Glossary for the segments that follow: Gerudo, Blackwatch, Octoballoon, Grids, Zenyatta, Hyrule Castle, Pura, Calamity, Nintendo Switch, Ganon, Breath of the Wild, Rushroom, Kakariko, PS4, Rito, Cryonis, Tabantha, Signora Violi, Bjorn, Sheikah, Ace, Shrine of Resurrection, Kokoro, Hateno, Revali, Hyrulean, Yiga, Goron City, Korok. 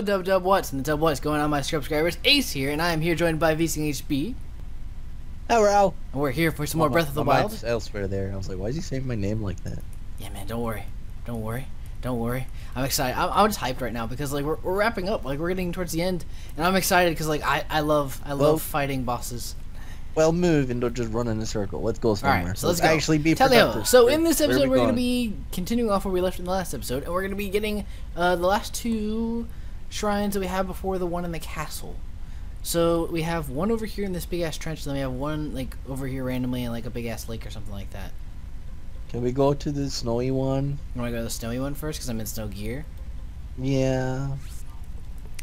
Dub what's in the dub what's going on, my subscribers? Ace here, and I am here joined by VCHB. Hello. And we're here for some more Breath of the Wild. Elsewhere there, I was like, why is he saying my name like that? Yeah, man, don't worry, don't worry, don't worry. I'm excited. I'm just hyped right now because like we're wrapping up, like we're getting towards the end, and I'm excited because like I love fighting bosses. Well, move and don't just run in a circle. Let's go somewhere. All right, so let's go. Actually be productive. So in this episode, we're going to be continuing off where we left in the last episode, and we're going to be getting the last two shrines that we have before the one in the castle. So we have one over here in this big-ass trench, and then we have one like over here randomly in like a big-ass lake or something like that. Can we go to the snowy one? You want to go to the snowy one first because I'm in snow gear? Yeah.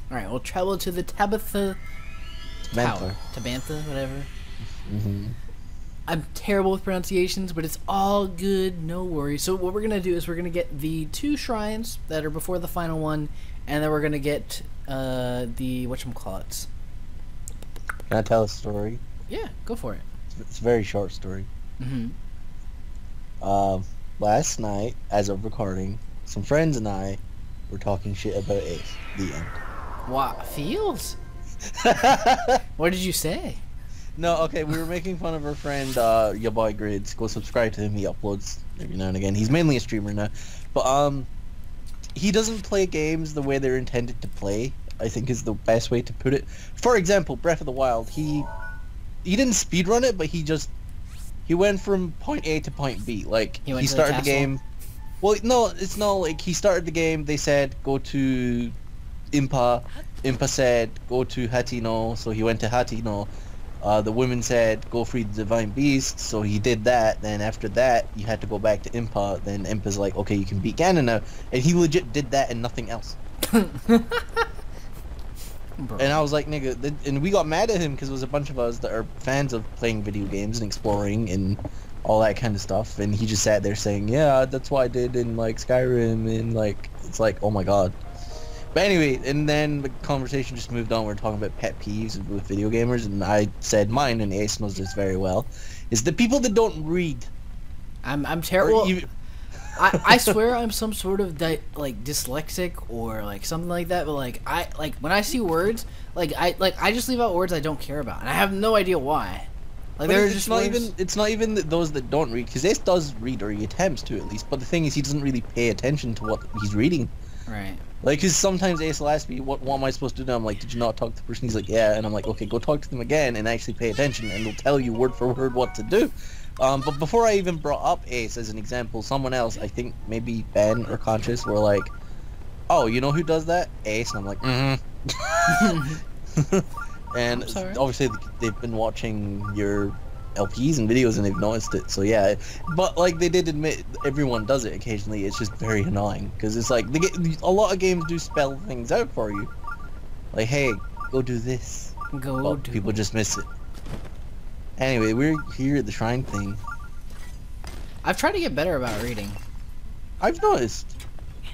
All right, we'll travel to the Tabantha Tower. Tabantha, whatever. Mm-hmm. I'm terrible with pronunciations, but it's all good, no worries. So what we're going to do is we're going to get the two shrines that are before the final one, and then we're going to get the whatchamacallits. Can I tell a story? Yeah, go for it. It's a very short story. Mm-hmm. Last night, as of recording, some friends and I were talking shit about Ace. The end. What? Feels? What did you say? No, okay, we were making fun of our friend, your boy Grids. Go subscribe to him. He uploads every now and again. He's mainly a streamer now. But, he doesn't play games the way they're intended to play, I think is the best way to put it. For example, Breath of the Wild, he didn't speedrun it, but he went from point A to point B. Like, he started the game... Well, no, it's not like he started the game, they said, go to Impa. Impa said, go to Hateno, so he went to Hateno. The women said, go free the divine beast, so he did that. Then after that, you had to go back to Impa. Then Impa's like, okay, you can beat Ganon now. And he legit did that and nothing else. And I was like, nigga, and we got mad at him because there was a bunch of us that are fans of playing video games and exploring and all that kind of stuff. And he just sat there saying, yeah, that's what I did in, like, Skyrim. And, like, it's like, oh my god. But anyway, and then the conversation just moved on. We were talking about pet peeves with video gamers, and I said mine, and Ace knows this very well, is the people that don't read. I'm terrible. Even... I swear I'm some sort of like dyslexic or like something like that. But like when I see words, I just leave out words I don't care about, and I have no idea why. Like there's just not words... even it's not even those that don't read, because Ace does read, or he attempts to at least. But the thing is, he doesn't really pay attention to what he's reading. Right. Like, because sometimes Ace will ask me, what am I supposed to do? I'm like, did you not talk to the person? He's like, yeah. And I'm like, okay, go talk to them again and actually pay attention, and they'll tell you word for word what to do. But before I even brought up Ace as an example, someone else, I think maybe Ben or Conscious, were like, oh, you know who does that? Ace. And I'm like, mm-hmm. And obviously they've been watching your LPs and videos and they've noticed it, so yeah. But like, they did admit everyone does it occasionally. It's just very annoying because it's like they get, a lot of games do spell things out for you, like, hey, go do this, go do people it. Just miss it. Anyway, we're here at the shrine thing. I've tried to get better about reading. I've noticed,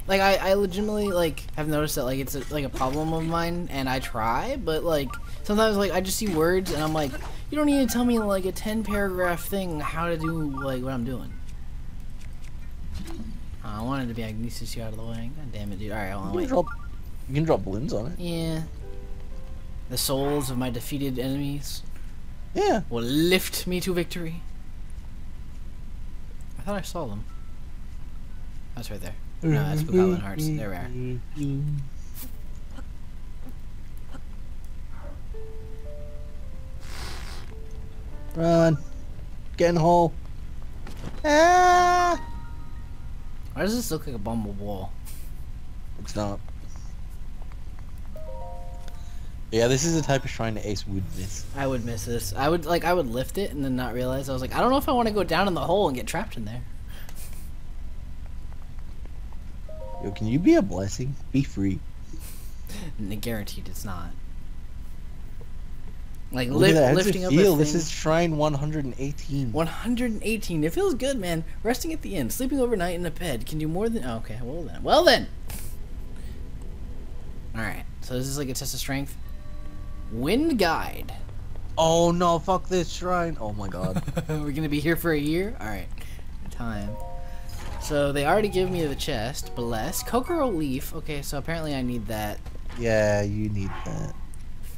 like, I legitimately like have noticed that like it's like a problem of mine, and I try, but like sometimes like I just see words and I'm like, you don't need to tell me like a 10-paragraph thing how to do like what I'm doing. I wanted to be Agnesis you out of the way. God damn it, dude. Alright, hold on, wait. You can drop balloons on it. Yeah. The souls of my defeated enemies. Yeah. Will lift me to victory. I thought I saw them. That's right there. No, that's Bukalin Hearts. There we are. Run. Get in the hole. Ah! Why does this look like a bumble wall? It's not. Yeah, this is the type of shrine that Ace would miss. I would miss this. I would lift it and then not realize. I was like, I don't know if I want to go down in the hole and get trapped in there. Yo, can you be a blessing? Be free. Guaranteed it's not. Like lifting up. This is shrine 118. 118. It feels good, man. Resting at the inn, sleeping overnight in a bed can do more than. Oh, okay, well then. Well then. All right. So this is like a test of strength. Wind guide. Oh no! Fuck this shrine. Oh my god. We're gonna be here for a year. All right. Time. So they already give me the chest. Bless. Kokoro leaf. Okay. So apparently I need that. Yeah, you need that.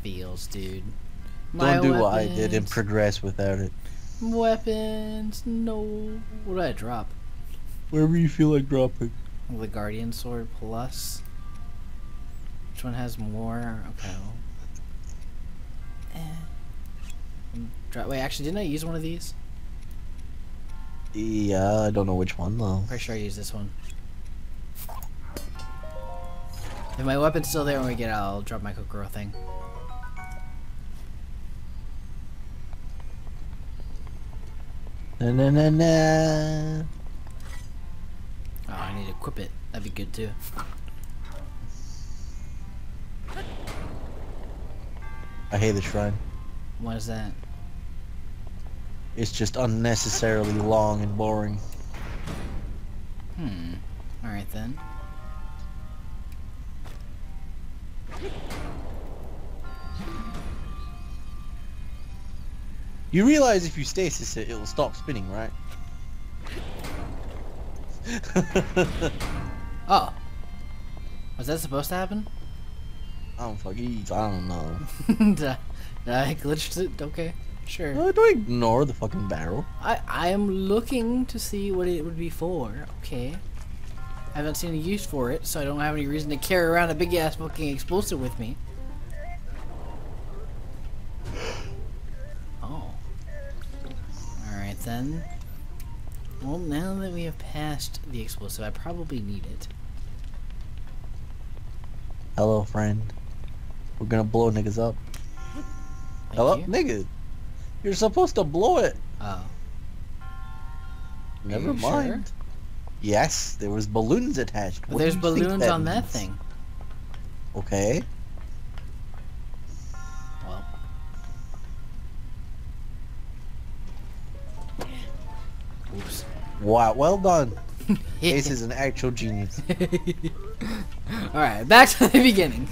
Feels, dude. Don't do what I did and progress without it. Weapons, no. What did I drop? Wherever you feel like dropping. The Guardian Sword Plus. Which one has more? Okay. Wait, actually, didn't I use one of these? Yeah, I don't know which one though. Pretty sure I used this one. If my weapon's still there when we get out, I'll drop my Kokoro thing. Na-na-na-na. Oh, I need to equip it. That'd be good too. I hate the shrine. Why is that? It's just unnecessarily long and boring. Hmm. Alright then. You realize if you stasis it, it'll stop spinning, right? Oh. Was that supposed to happen? I don't know. I glitched it. Okay, sure. No, don't ignore the fucking barrel. I am looking to see what it would be for. Okay. I haven't seen a use for it, so I don't have any reason to carry around a big ass fucking explosive with me. Oh. Alright then. Well, now that we have passed the explosive, I probably need it. Hello, friend. We're gonna blow niggas up. Hello, nigga. You're supposed to blow it. Oh. Never mind. Sure? Yes, there was balloons attached. But there's balloons on that thing. Okay. Well. Oops. Wow, well done. Ace is an actual genius. Alright, back to the beginning.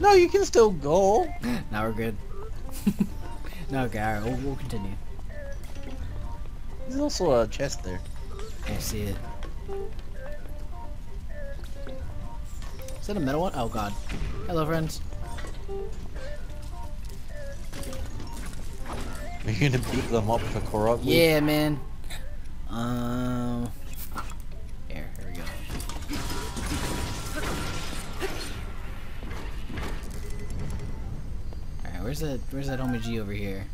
No, you can still go. Now we're good. No, okay, alright, we'll continue. There's also a chest there. I see it. Is that a metal one? Oh god. Hello, friends. Are you gonna beat them up for Korok? Yeah, man. Here we go. Alright, where's that homie over here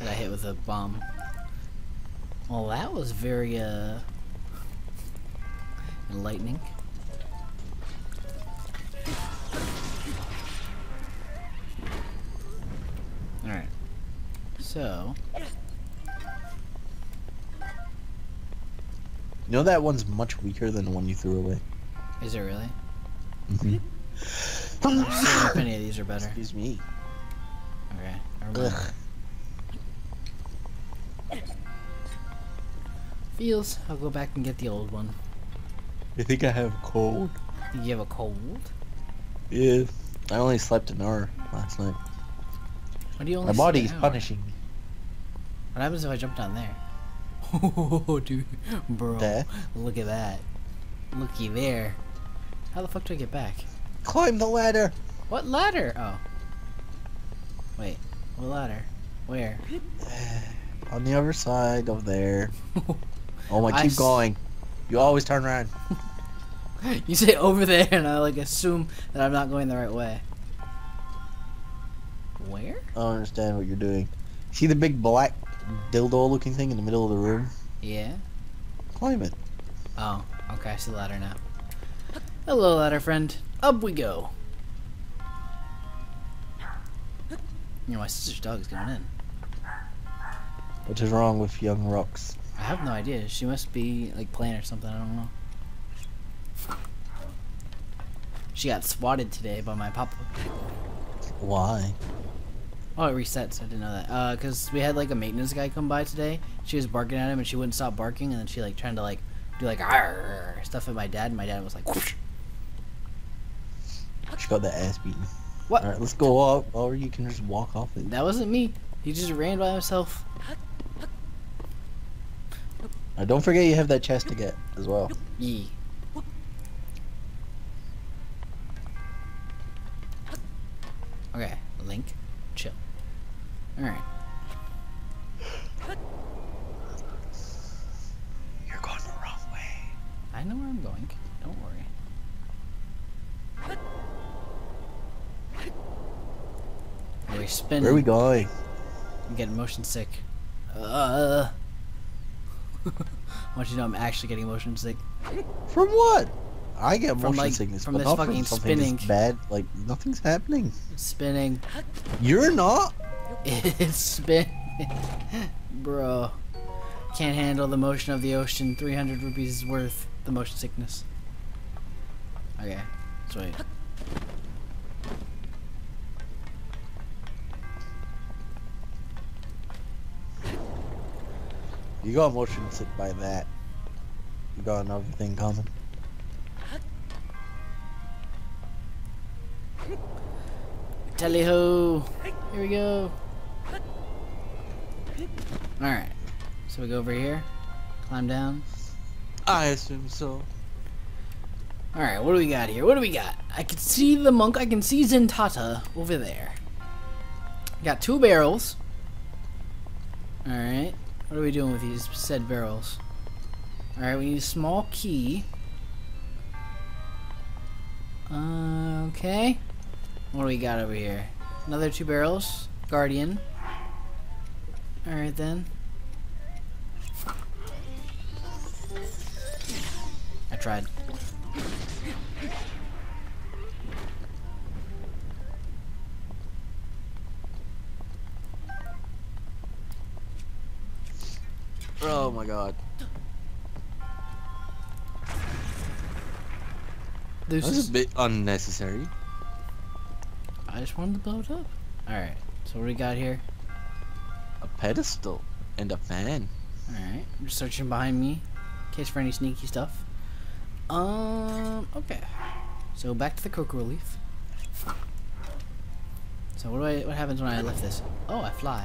that I hit with a bomb? Well, that was very enlightening. Alright. So you know that one's much weaker than the one you threw away. Is it really? Mm-hmm. If any of these are better. Excuse me. Okay. Never mind. Feels. I'll go back and get the old one. I think I have a cold. You have a cold? Yeah. I only slept an hour last night. What do you only? My body's punishing me. What happens if I jump down there? Oh, dude, bro, there. Look at that. Looky there. How the fuck do I get back? Climb the ladder. What ladder? Oh. Wait, what ladder? Where? On the other side of there. Oh my, keep going. You always turn around. You say over there and I like assume that I'm not going the right way. Where? I don't understand what you're doing. See the big black dildo looking thing in the middle of the room? Yeah. Climb it. Oh, okay, I see the ladder now. Hello, ladder friend. Up we go. You know, my sister's dog is going in. What is wrong with young rocks? I have no idea. She must be, like, playing or something. I don't know. She got swatted today by my papa. Why? Oh, it resets. I didn't know that. Because we had, like, a maintenance guy come by today. She was barking at him, and she wouldn't stop barking, and then she, like, trying to, like, do, like, arr stuff at my dad, and my dad was like, whoosh. She got that ass beaten. What? Alright, let's go up, or you can just walk off it. That wasn't me. He just ran by himself. Now, don't forget you have that chest to get, as well. Yee. Alright. You're going the wrong way. I know where I'm going. Don't worry. We're spinning. Where are we going? I'm getting motion sick. I want you to know I'm actually getting motion sick. From what? I get motion sickness from this fucking spinning. Bad, like nothing's happening. It's spinning. You're not. It's spinning, bro. Can't handle the motion of the ocean. 300 rupees is worth the motion sickness. Okay, sweet. You got motion sick by that. You got another thing coming. Tally ho! Here we go! Alright. So we go over here. Climb down. I assume so. Alright, what do we got here? What do we got? I can see the monk. I can see Zenyatta over there. We got two barrels. Alright. What are we doing with these said barrels? Alright, we need a small key. Okay. What do we got over here? Another two barrels. Guardian. Alright then. I tried. Oh my god. This is a bit unnecessary. I just wanted to blow it up. Alright, so what do we got here? A pedestal and a fan. Alright, I'm just searching behind me in case for any sneaky stuff. Okay. So back to the Kokoro leaf. So what happens when I lift this? Oh, I fly.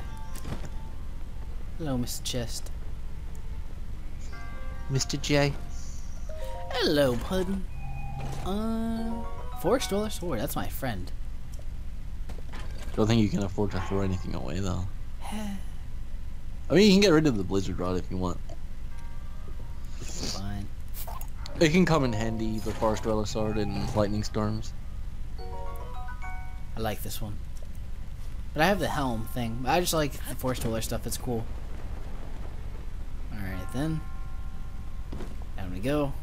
Hello, Mr. Chest. Mr. J. Hello, Puddin. Forest Dweller Sword, that's my friend. Don't think you can afford to throw anything away, though. I mean, you can get rid of the Blizzard Rod if you want. Fine. It can come in handy, the Forest Dweller Sword in lightning storms. I like this one. But I have the helm thing. I just like the Forest Dweller stuff, it's cool. Alright then. Down we go.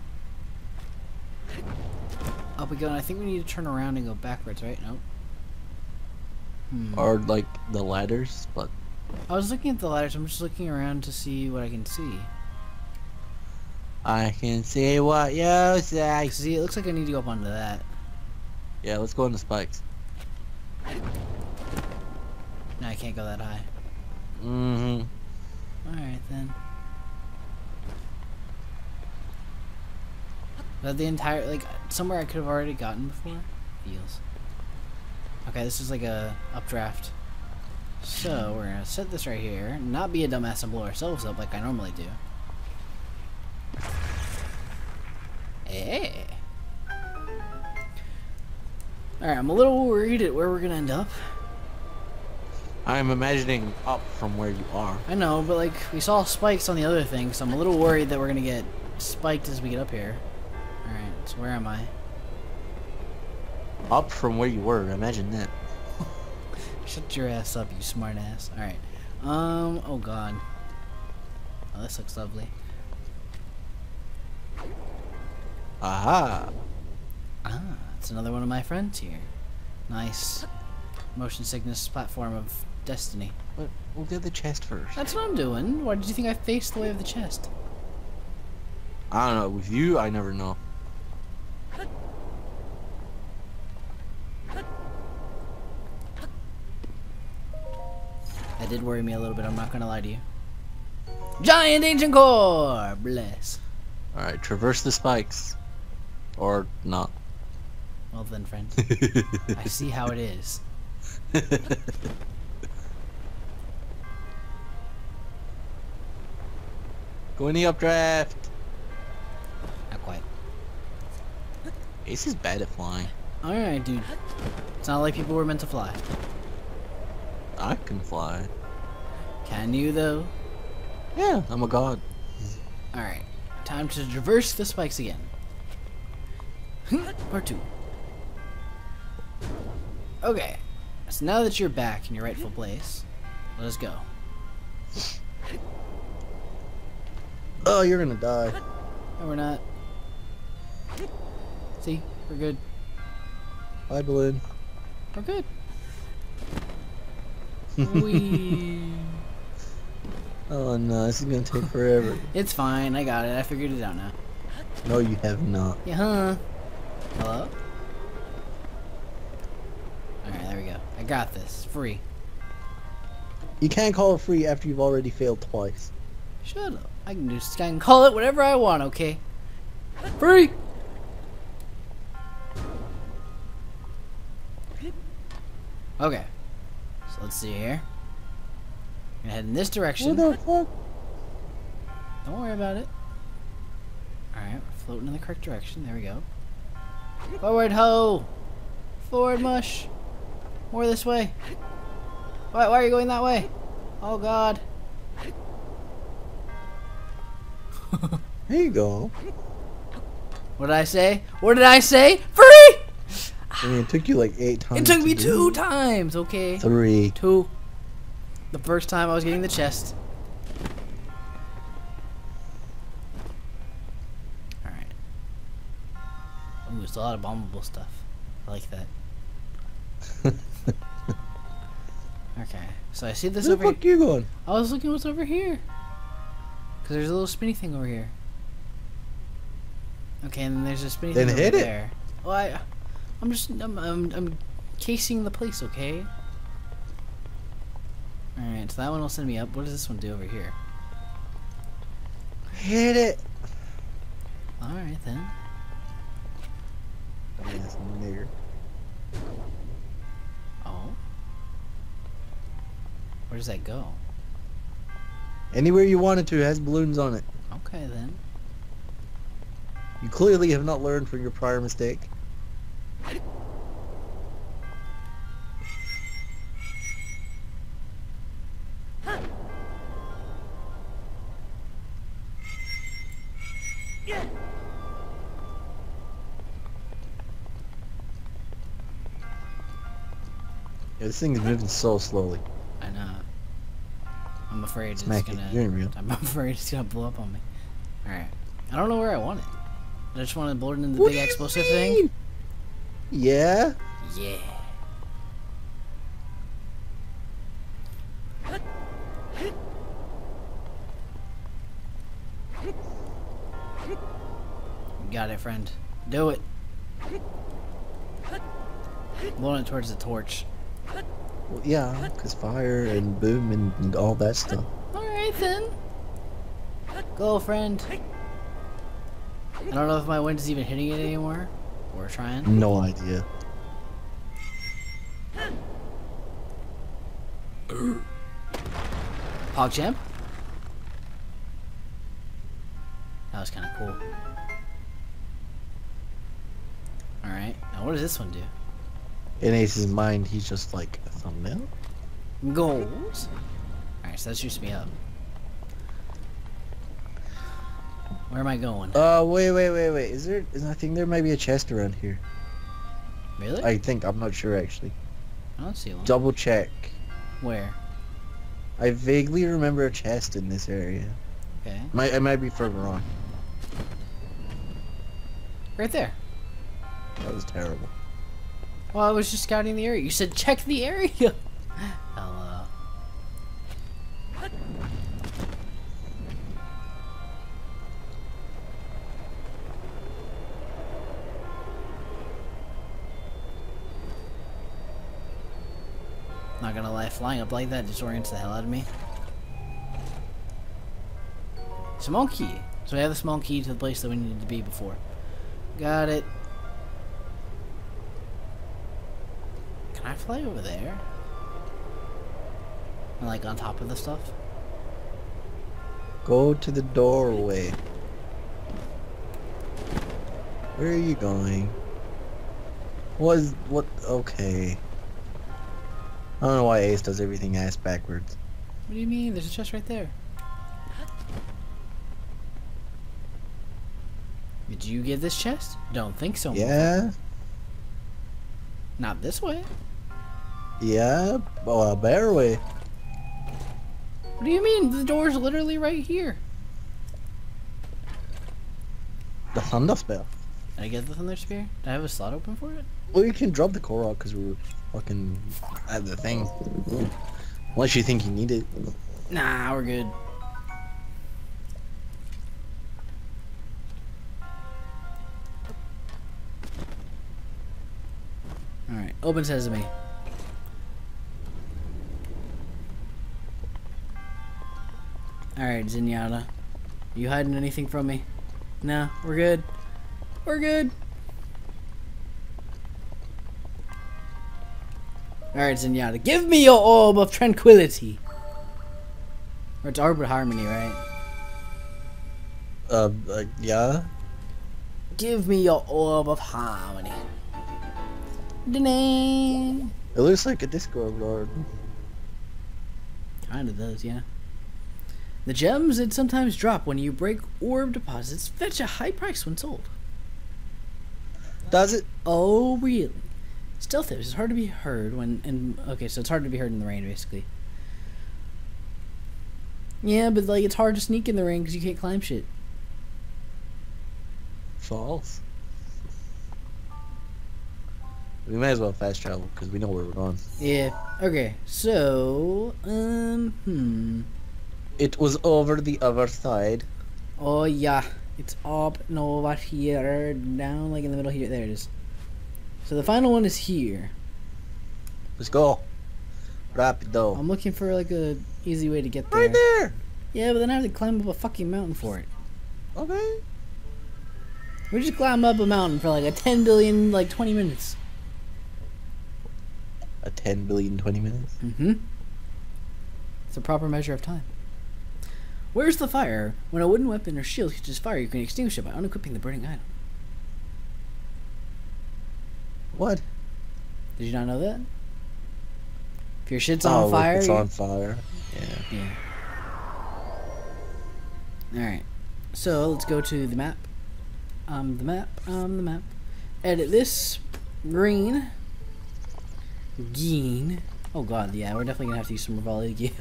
Up we go, and I think we need to turn around and go backwards, right? Nope. Or like the ladders, but I was looking at the ladders. I'm just looking around to see what I can see. I can see what you say. See, it looks like I need to go up onto that. Yeah, let's go on the spikes. No, I can't go that high. Mm-hmm. Alright then. Is that the entire, like, somewhere I could have already gotten before? Feels. Okay, this is like a updraft. So, we're gonna set this right here, not be a dumbass and blow ourselves up like I normally do. Hey! Alright, I'm a little worried at where we're gonna end up. I'm imagining up from where you are. I know, but like, we saw spikes on the other thing, so I'm a little worried that we're gonna get spiked as we get up here. Alright, so where am I? Up from where you were, imagine that. Shut your ass up, you smart ass. Alright. Oh god. Oh, this looks lovely. Aha! Ah, it's another one of my friends here. Nice. Motion sickness platform of destiny. But we'll do the chest first. That's what I'm doing. Why did you think I faced the way of the chest? I don't know. With you, I never know. That did worry me a little bit, I'm not gonna lie to you. Giant ancient core! Bless. Alright, traverse the spikes. Or not. Well then, friend. I see how it is. Go in the updraft! Not quite. Ace is bad at flying. Alright, dude. It's not like people were meant to fly. I can fly. Can you though? Yeah, I'm a god. Alright, time to traverse the spikes again. Part 2. Okay, so now that you're back in your rightful place, let us go. Oh, you're gonna die. No, we're not. See, we're good. Bye, balloon. We're good. Wee. Oh no, this is gonna take forever. It's fine, I got it. I figured it out now. No, you have not. Yeah, huh? Hello? Alright, there we go. I got this. Free. You can't call it free after you've already failed twice. Shut up. I can call it whatever I want, okay? Free! Okay. So let's see here. I'm gonna head in this direction. What the fuck? Don't worry about it. Alright, we're floating in the correct direction. There we go. Forward ho! Forward mush! More this way! Why are you going that way? Oh god! There you go. What did I say? What did I say? Free! I mean, it took you like 8 times. It took me 2 times, okay? 3. 2. The first time I was getting the chest. Ooh, it's a lot of bombable stuff. I like that. Okay, so I see this over here. Where the fuck you going? I was looking what's over here. Because there's a little spinny thing over here. Okay, and then there's a spinny thing over there. Well, I'm casing the place, okay? Alright, so that one will send me up. What does this one do over here? Hit it! Alright then. Oh, where does that go? Anywhere you want it to. It has balloons on it. Okay then. You clearly have not learned from your prior mistake. Yeah, this thing is moving so slowly. I know. I'm afraid I'm afraid it's gonna blow up on me. Alright. I don't know where I want it. I just want to blow it into the big explosive thing. Yeah? Yeah. You got it, friend. Do it. Blowing it towards the torch. Well, yeah, because fire and boom and all that stuff. Alright then. Go, friend. I don't know if my wind is even hitting it anymore. Or trying. No idea. Pog champ? That was kind of cool. Alright, now what does this one do? In Ace's mind, he's just like a thumbnail. Goals. Alright, so that shoots me up. Where am I going? Wait. I think there might be a chest around here. Really? I think. I'm not sure, actually. I don't see one. Double check. Where? I vaguely remember a chest in this area. Okay. It might be further on. Right there. That was terrible. Well, I was just scouting the area. You said check the area! Hello. Not gonna lie, flying up like that disorients the hell out of me. Small key. So we have the small key to the place that we needed to be before. Got it. Can I fly over there? And like on top of the stuff? Go to the doorway. Where are you going? Okay. I don't know why Ace does everything ass backwards. What do you mean? There's a chest right there. Did you get this chest? Don't think so. Yeah. Not this way. Yeah, well, barely. What do you mean? The door's literally right here. The thunder spear. Did I get the thunder spear? Did I have a slot open for it? Well, you can drop the Korok because we were fucking at the thing. Unless you think you need it. Nah, we're good. Alright, open sesame. Alright, Zenyatta. You hiding anything from me? No, we're good. We're good. Alright, Zenyatta. Give me your orb of tranquility. Or it's Orb of Harmony, right? Yeah? Give me your orb of harmony. Da-dang. It looks like a Discord lord. Kinda does, yeah. The gems that sometimes drop when you break orb deposits fetch a high price when sold. Does it? Oh, really? Stealth is hard to be heard when... okay, so it's hard to be heard in the rain, basically. Yeah, but, like, it's hard to sneak in the rain because you can't climb shit. False. We may as well fast travel because we know where we're going. Yeah. Okay, so... It was over the other side. Oh yeah, it's up and over here, down like in the middle here. There it is. So the final one is here. Let's go. Rapido. I'm looking for like a easy way to get there. Right there. Yeah, but then I have to climb up a fucking mountain for it. Okay. We just climbed up a mountain for like a 10 billion like 20 minutes. A 10 billion 20 minutes. Mm-hmm. It's a proper measure of time. Where's the fire? When a wooden weapon or shield catches fire, you can extinguish it by unequipping the burning item. What? Did you not know that? If your shit's on fire... it's on fire. Yeah. Yeah. Alright. So, let's go to the map. Edit this. Green. Green. Oh god, yeah. We're definitely gonna have to use some Revali again.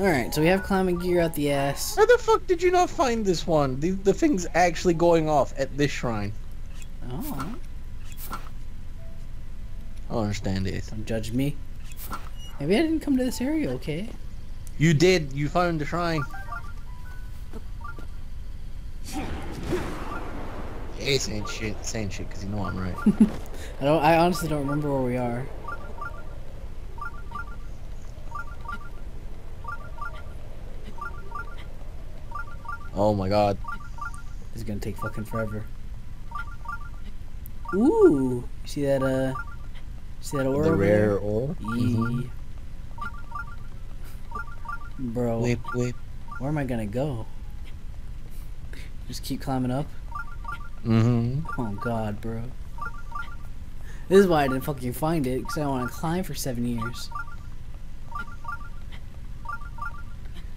Alright, so we have climbing gear out the ass. How the fuck did you not find this one? The thing's actually going off at this shrine. Oh. I don't understand it. Don't judge me. Maybe I didn't come to this area, okay? You did. You found the shrine. Hey, saying shit, because you know I'm right. I honestly don't remember where we are. Oh my god. This is gonna take fucking forever. Ooh! You see that, see that orb? The rare orb? Mm-hmm. Bro. Whip, whip. Where am I gonna go? Just keep climbing up? Mm-hmm. Oh god, bro. This is why I didn't fucking find it, because I don't want to climb for 7 years.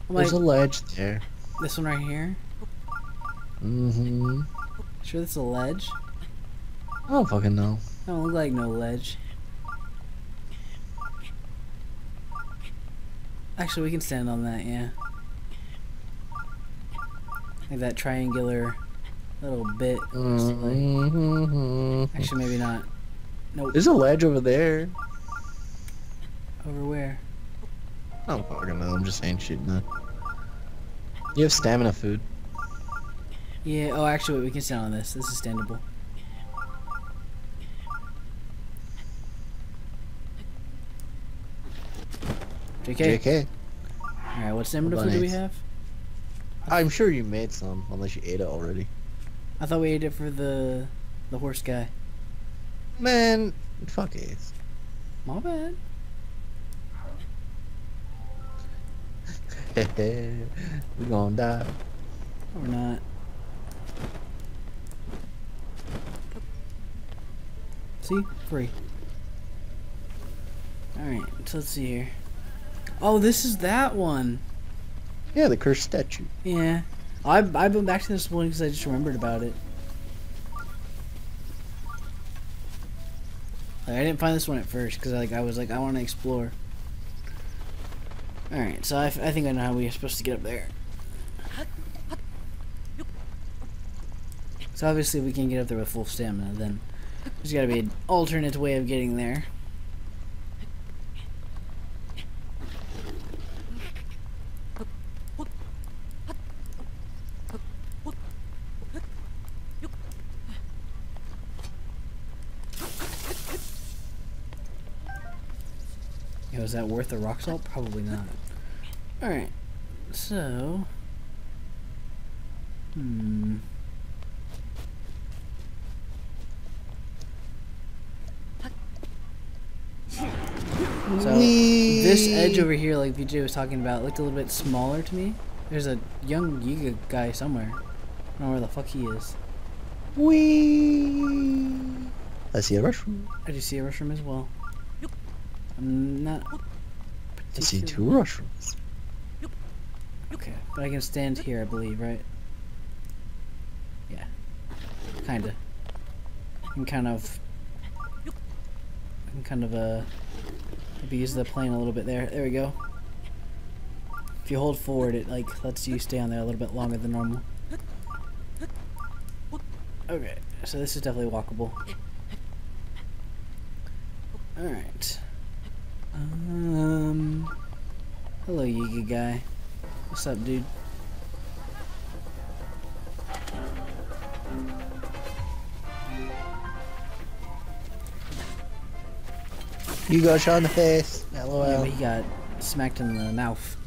There's a ledge there. This one right here? Mm-hmm. Sure that's a ledge? I don't fucking know. I don't look like no ledge. Actually, we can stand on that, yeah. Like that triangular little bit. Mm-hmm. Actually, maybe not. Nope. There's a ledge over there. Over where? I don't fucking know. I'm just saying shit now. You have stamina food. Yeah, oh actually wait, we can stand on this. This is standable. JK. Alright, what stamina food do we have? I'm sure you made some, unless you ate it already. I thought we ate it for the horse guy. Man, fuck it. My bad. We're gonna die. Or not. See? Free. Alright, so let's see here. Oh, this is that one. Yeah, the cursed statue. Yeah. I've been back to this one because I just remembered about it. Like, I didn't find this one at first because I want to explore. Alright, so I think I know how we're supposed to get up there. So obviously we can get up there with full stamina, then there's gotta be an alternate way of getting there. Is that worth a rock salt? Probably not. Alright, so... So, this edge over here, like BJ was talking about, looked a little bit smaller to me. There's a young Yiga guy somewhere. I don't know where the fuck he is. Wee. I see a mushroom. I do see a mushroom as well. I see two mushrooms. Okay, but I can stand here, I believe, right? Yeah. Kinda. I can kind of maybe use the plane a little bit there. There we go. If you hold forward, it, like, lets you stay on there a little bit longer than normal. Okay, so this is definitely walkable. Alright. Hello, Yiga guy. What's up, dude? You got shot in the face. LOL. Yeah, but he got smacked in the mouth.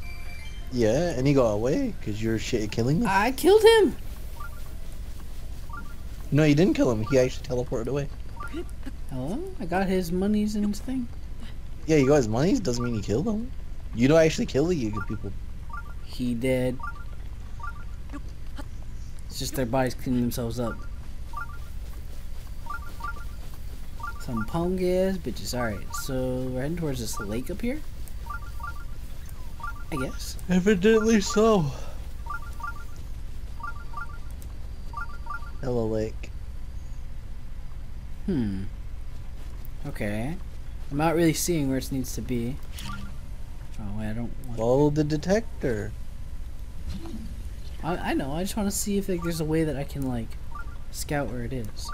Yeah, and he got away because you're killing him. I killed him. No, you didn't kill him. He actually teleported away. Hello? I got his monies and his thing. Yeah, you got his monies, doesn't mean you killed them. You don't actually kill the Yiga people. He did. It's just their bodies cleaning themselves up. Some punk-ass bitches. Alright, so we're heading towards this lake up here? I guess. Evidently so. Hello, lake. Okay. I'm not really seeing where it needs to be. Oh wait, I don't want to... Follow the detector. I know, I just want to see if there's a way that I can, like, scout where it is.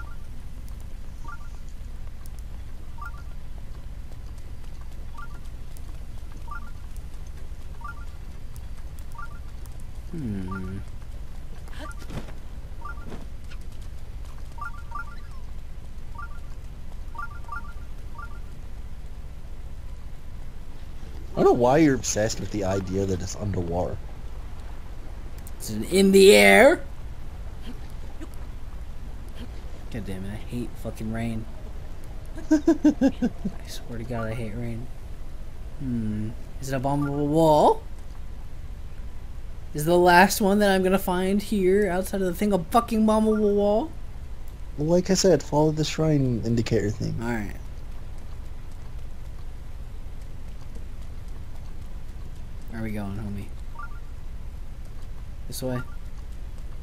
I don't know why you're obsessed with the idea that it's underwater. It's in the air! God damn it, I hate fucking rain. I swear to God, I hate rain. Is it an abominable wall? Is the last one that I'm gonna find here outside of the thing a fucking abominable wall? Well, like I said, follow the shrine indicator thing. Alright. Where are we going, homie? This way?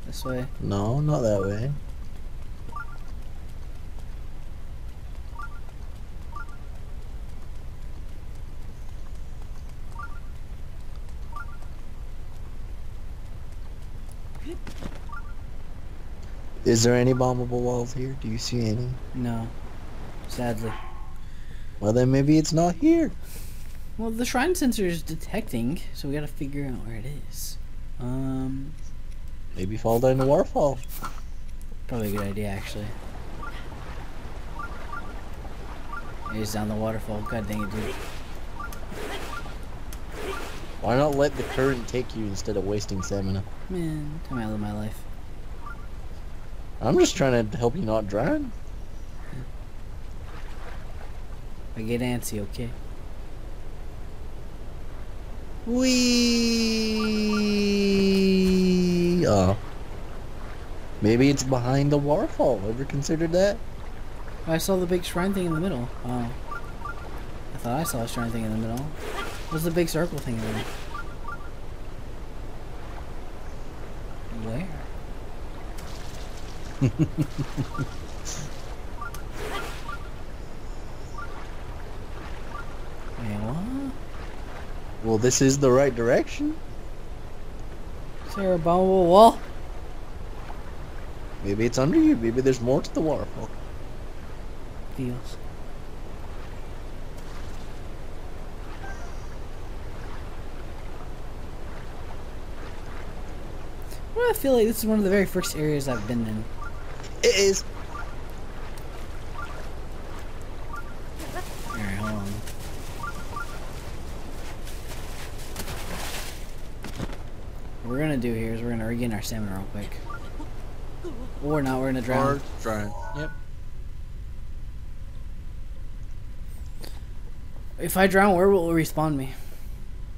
This way? No, not that way. Is there any bombable walls here? Do you see any? No. Sadly. Well, then maybe it's not here. Well, the shrine sensor is detecting, so we gotta figure out where it is. Maybe fall down the waterfall. Probably a good idea, actually. It is down the waterfall. God dang it, dude. Why not let the current take you instead of wasting stamina? Man, time I live my life. I'm just trying to help you not drown. I get antsy, okay? Wee. Oh. Maybe it's behind the waterfall. Ever considered that? I saw the big shrine thing in the middle. Oh. I thought I saw a shrine thing in the middle. What's the big circle thing there? Where? Wait, what? Well, this is the right direction. Is there a bubble wall? Maybe it's under you. Maybe there's more to the waterfall. Feels. I feel like this is one of the very first areas I've been in. It is. Alright, hold on. What we're gonna do here is we're gonna regain our stamina real quick. Or not, we're gonna drown. Or drown. Yep. If I drown, where will it respawn me?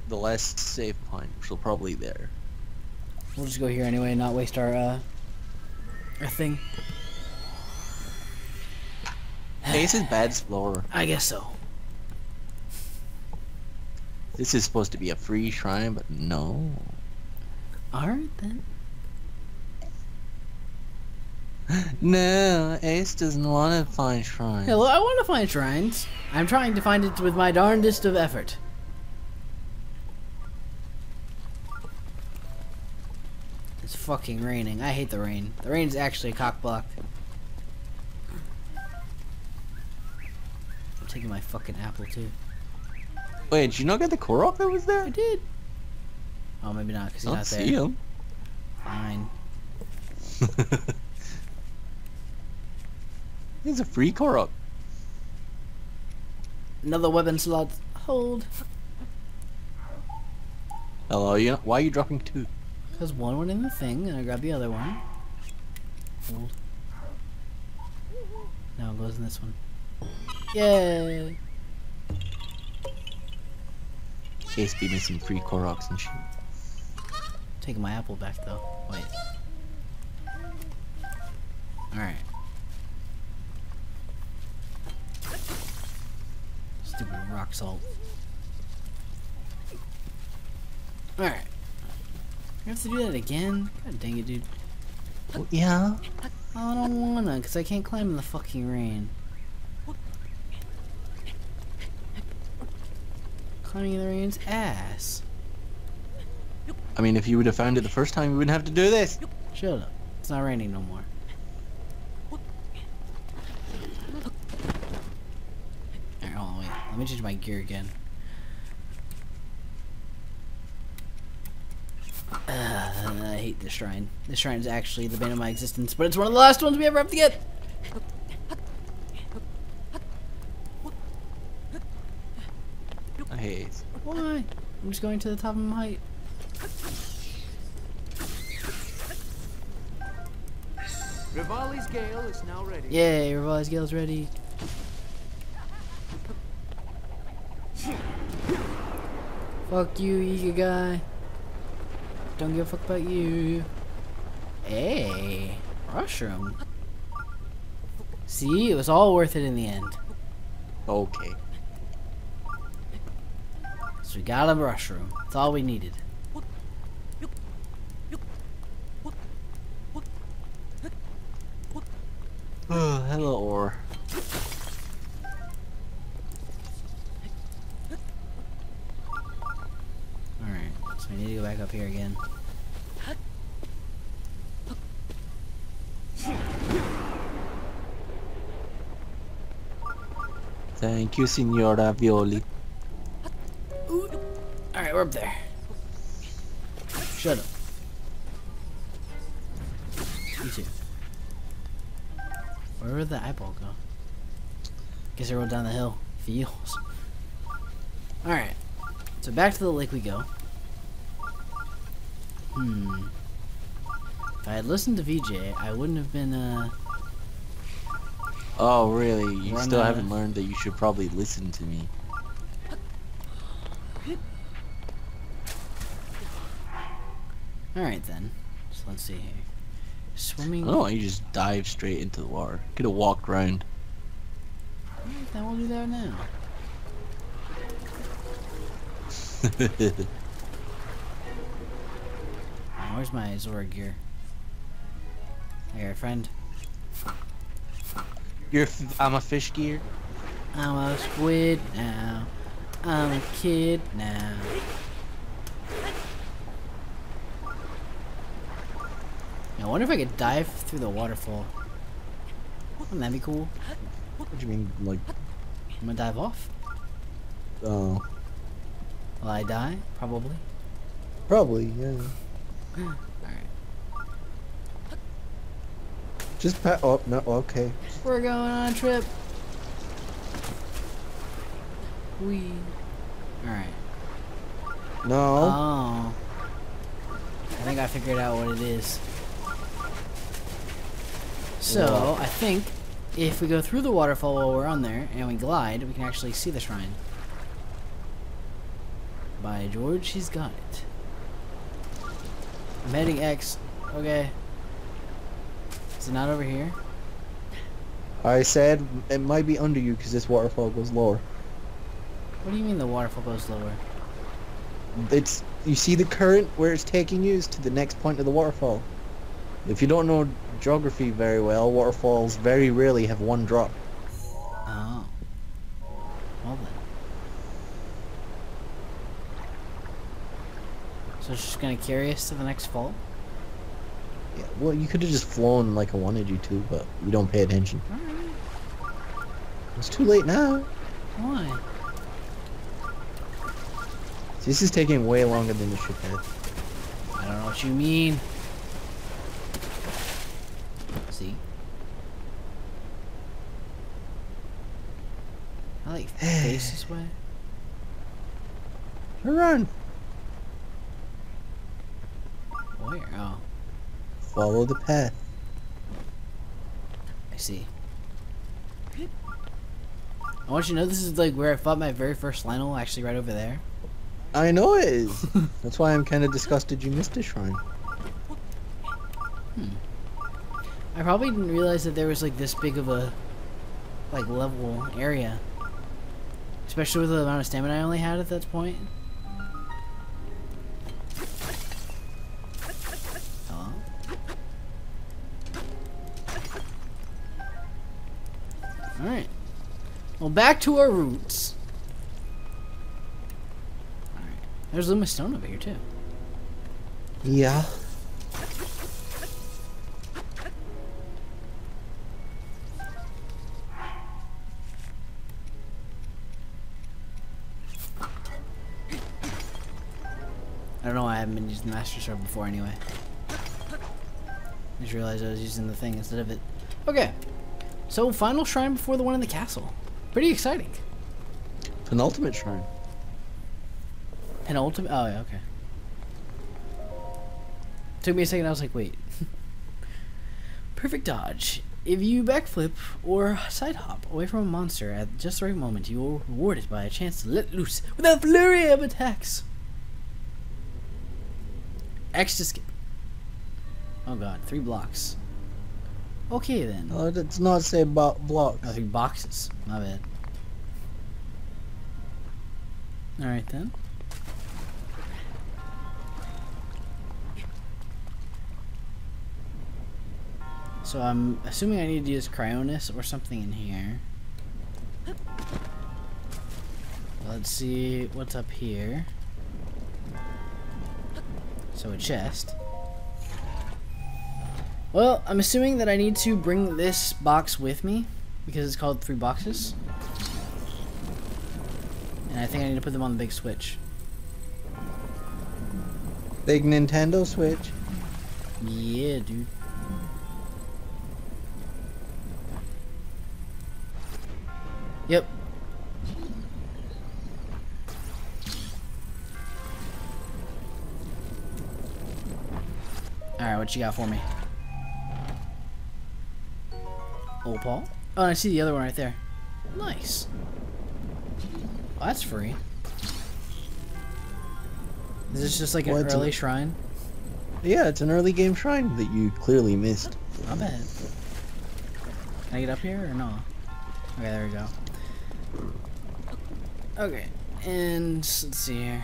The last save point, so probably there. We'll just go here anyway and not waste our thing. This is bad explorer. I guess so. This is supposed to be a free shrine, but no. Alright then. No, Ace doesn't want to find shrines. Hello, I want to find shrines. I'm trying to find it with my darndest of effort. It's fucking raining. I hate the rain. The rain's actually a cock block. I'm taking my fucking apple too. Wait, did you not get the Korok that was there? I did. Oh, maybe not, because he's not there. I don't see him. Fine. He's a free Korok. Another weapon slot. Hold. Hello, you. Why are you dropping two? Because one went in the thing, and I grabbed the other one. Hold. Now it goes in this one. Yay! Case be missing free Koroks and shit. Taking my apple back though. Wait. Alright. Stupid rock salt. Alright. I have to do that again? God dang it, dude. Well, yeah? I don't wanna, because I can't climb in the fucking rain. Climbing in the rain's ass. I mean, if you would have found it the first time, you wouldn't have to do this. Shut up. It's not raining no more. Alright, hold on, wait. Let me change my gear again. I hate this shrine. This shrine's actually the bane of my existence, but it's one of the last ones we ever have to get! I hate it. Why? I'm just going to the top of my height. Rivali's Gale is now ready. Yay, Rivali's Gale's ready. Fuck you, eager guy. Don't give a fuck about you. Hey, mushroom. See, it was all worth it in the end. Okay. So we got a mushroom. That's all we needed. Oh, hello, Or. I need to go back up here again. Thank you, Signora Violi. Alright, we're up there. Shut up. You too. Where did the eyeball go? Guess I rolled down the hill. Feels. Alright. So back to the lake we go. Hmm. If I had listened to VJ, I wouldn't have been, Oh, really? You still haven't learned that you should probably listen to me. Alright then. So let's see here. Swimming... Oh, you just dive straight into the water. Could have walked around. Alright, then we'll do that now. Where's my Zora gear? Here, friend. I'm a fish gear. I'm a squid now. I'm a kid now. I wonder if I could dive through the waterfall. Wouldn't that be cool? What do you mean, like? I'm gonna dive off. Oh. Will I die? Probably. Probably, yeah. Alright. Just pat. Oh, no, okay. We're going on a trip. Wee. Alright. No. Oh. I think I figured out what it is. So, I think if we go through the waterfall while we're on there and we glide, we can actually see the shrine. By George, he's got it. I'm heading X. Okay. Is it not over here? I said it might be under you because this waterfall goes lower. What do you mean the waterfall goes lower? It's, you see the current where it's taking you is to the next point of the waterfall. If you don't know geography very well, waterfalls very rarely have one drop. Oh. Well then. So it's just gonna carry us to the next fall? Yeah, well you could have just flown like I wanted you to, but you don't pay attention. Alright. It's too late now. Why? This is taking way longer than it should have. I don't know what you mean. I like face this way. Run! Where? Oh. Follow the path. I see. I want you to know this is like where I fought my very first Lionel, actually right over there. I know it is! That's why I'm kind of disgusted you missed the shrine. Hmm. I probably didn't realize that there was like this big of a like level area, especially with the amount of stamina I only had at that point. Hello? Alright. Well, back to our roots. Alright. There's Luma Stone over here too. Yeah. I haven't been using the Master Sword before anyway. I just realized I was using the thing instead of it. Okay. So final shrine before the one in the castle. Pretty exciting. Penultimate shrine. Penultimate? Oh, yeah, okay. Took me a second, I was like, wait. Perfect dodge. If you backflip or side hop away from a monster at just the right moment, you will be rewarded by a chance to let loose with a flurry of attacks. Extra skip. Oh god, 3 blocks. Okay then. Oh, let's not say blocks. I think boxes. My bad. Alright then. So I'm assuming I need to use Cryonis or something in here. Let's see what's up here. So a chest. Well, I'm assuming that I need to bring this box with me because it's called 3 boxes. And I think I need to put them on the big Switch. Big Nintendo Switch. Yeah, dude. Yep. Alright, what you got for me? Opal? Oh, I see the other one right there. Nice. Well, that's free. Is this just like an early shrine? Yeah, it's an early game shrine that you clearly missed. I bet. Can I get up here or no? Okay, there we go. Okay, and let's see here.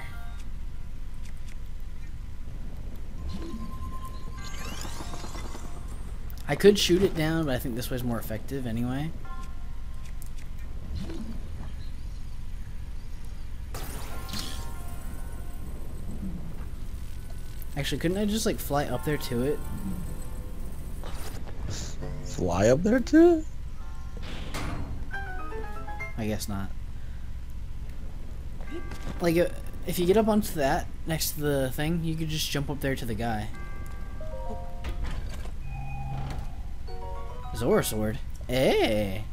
I could shoot it down, but I think this way's more effective anyway. Actually, couldn't I just like fly up there to it? Fly up there to it? I guess not. Like, if you get up onto that, next to the thing, you could just jump up there to the guy. Zora sword? Hey!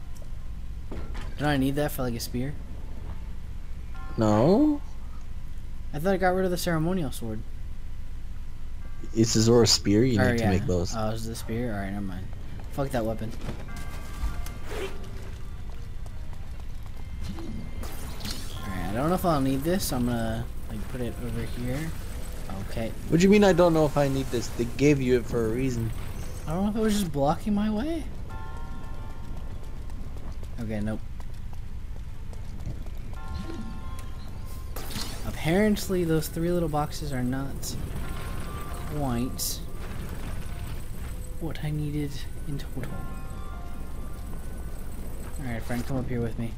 Don't I need that for like a spear? No. I thought I got rid of the ceremonial sword. It's a Zora spear, you need to make those. Oh, is the spear? Alright, never mind. Fuck that weapon. Alright, I don't know if I'll need this, so I'm gonna like put it over here. Okay. What do you mean I don't know if I need this? They gave you it for a reason. I don't know if it was just blocking my way. Okay, nope. Apparently those three little boxes are not quite what I needed in total. Alright, friend, come up here with me.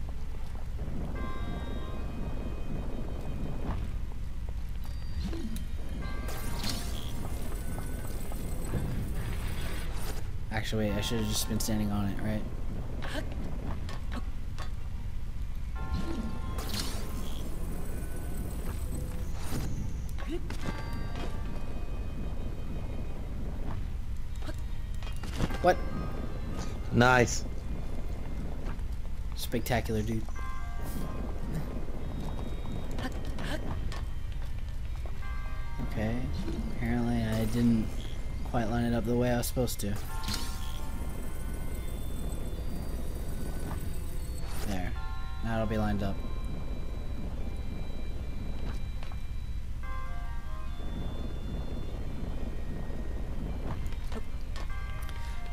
Actually, wait, I should have just been standing on it, right? What? Nice. Spectacular, dude. Okay, apparently I didn't quite line it up the way I was supposed to. Now it'll be lined up.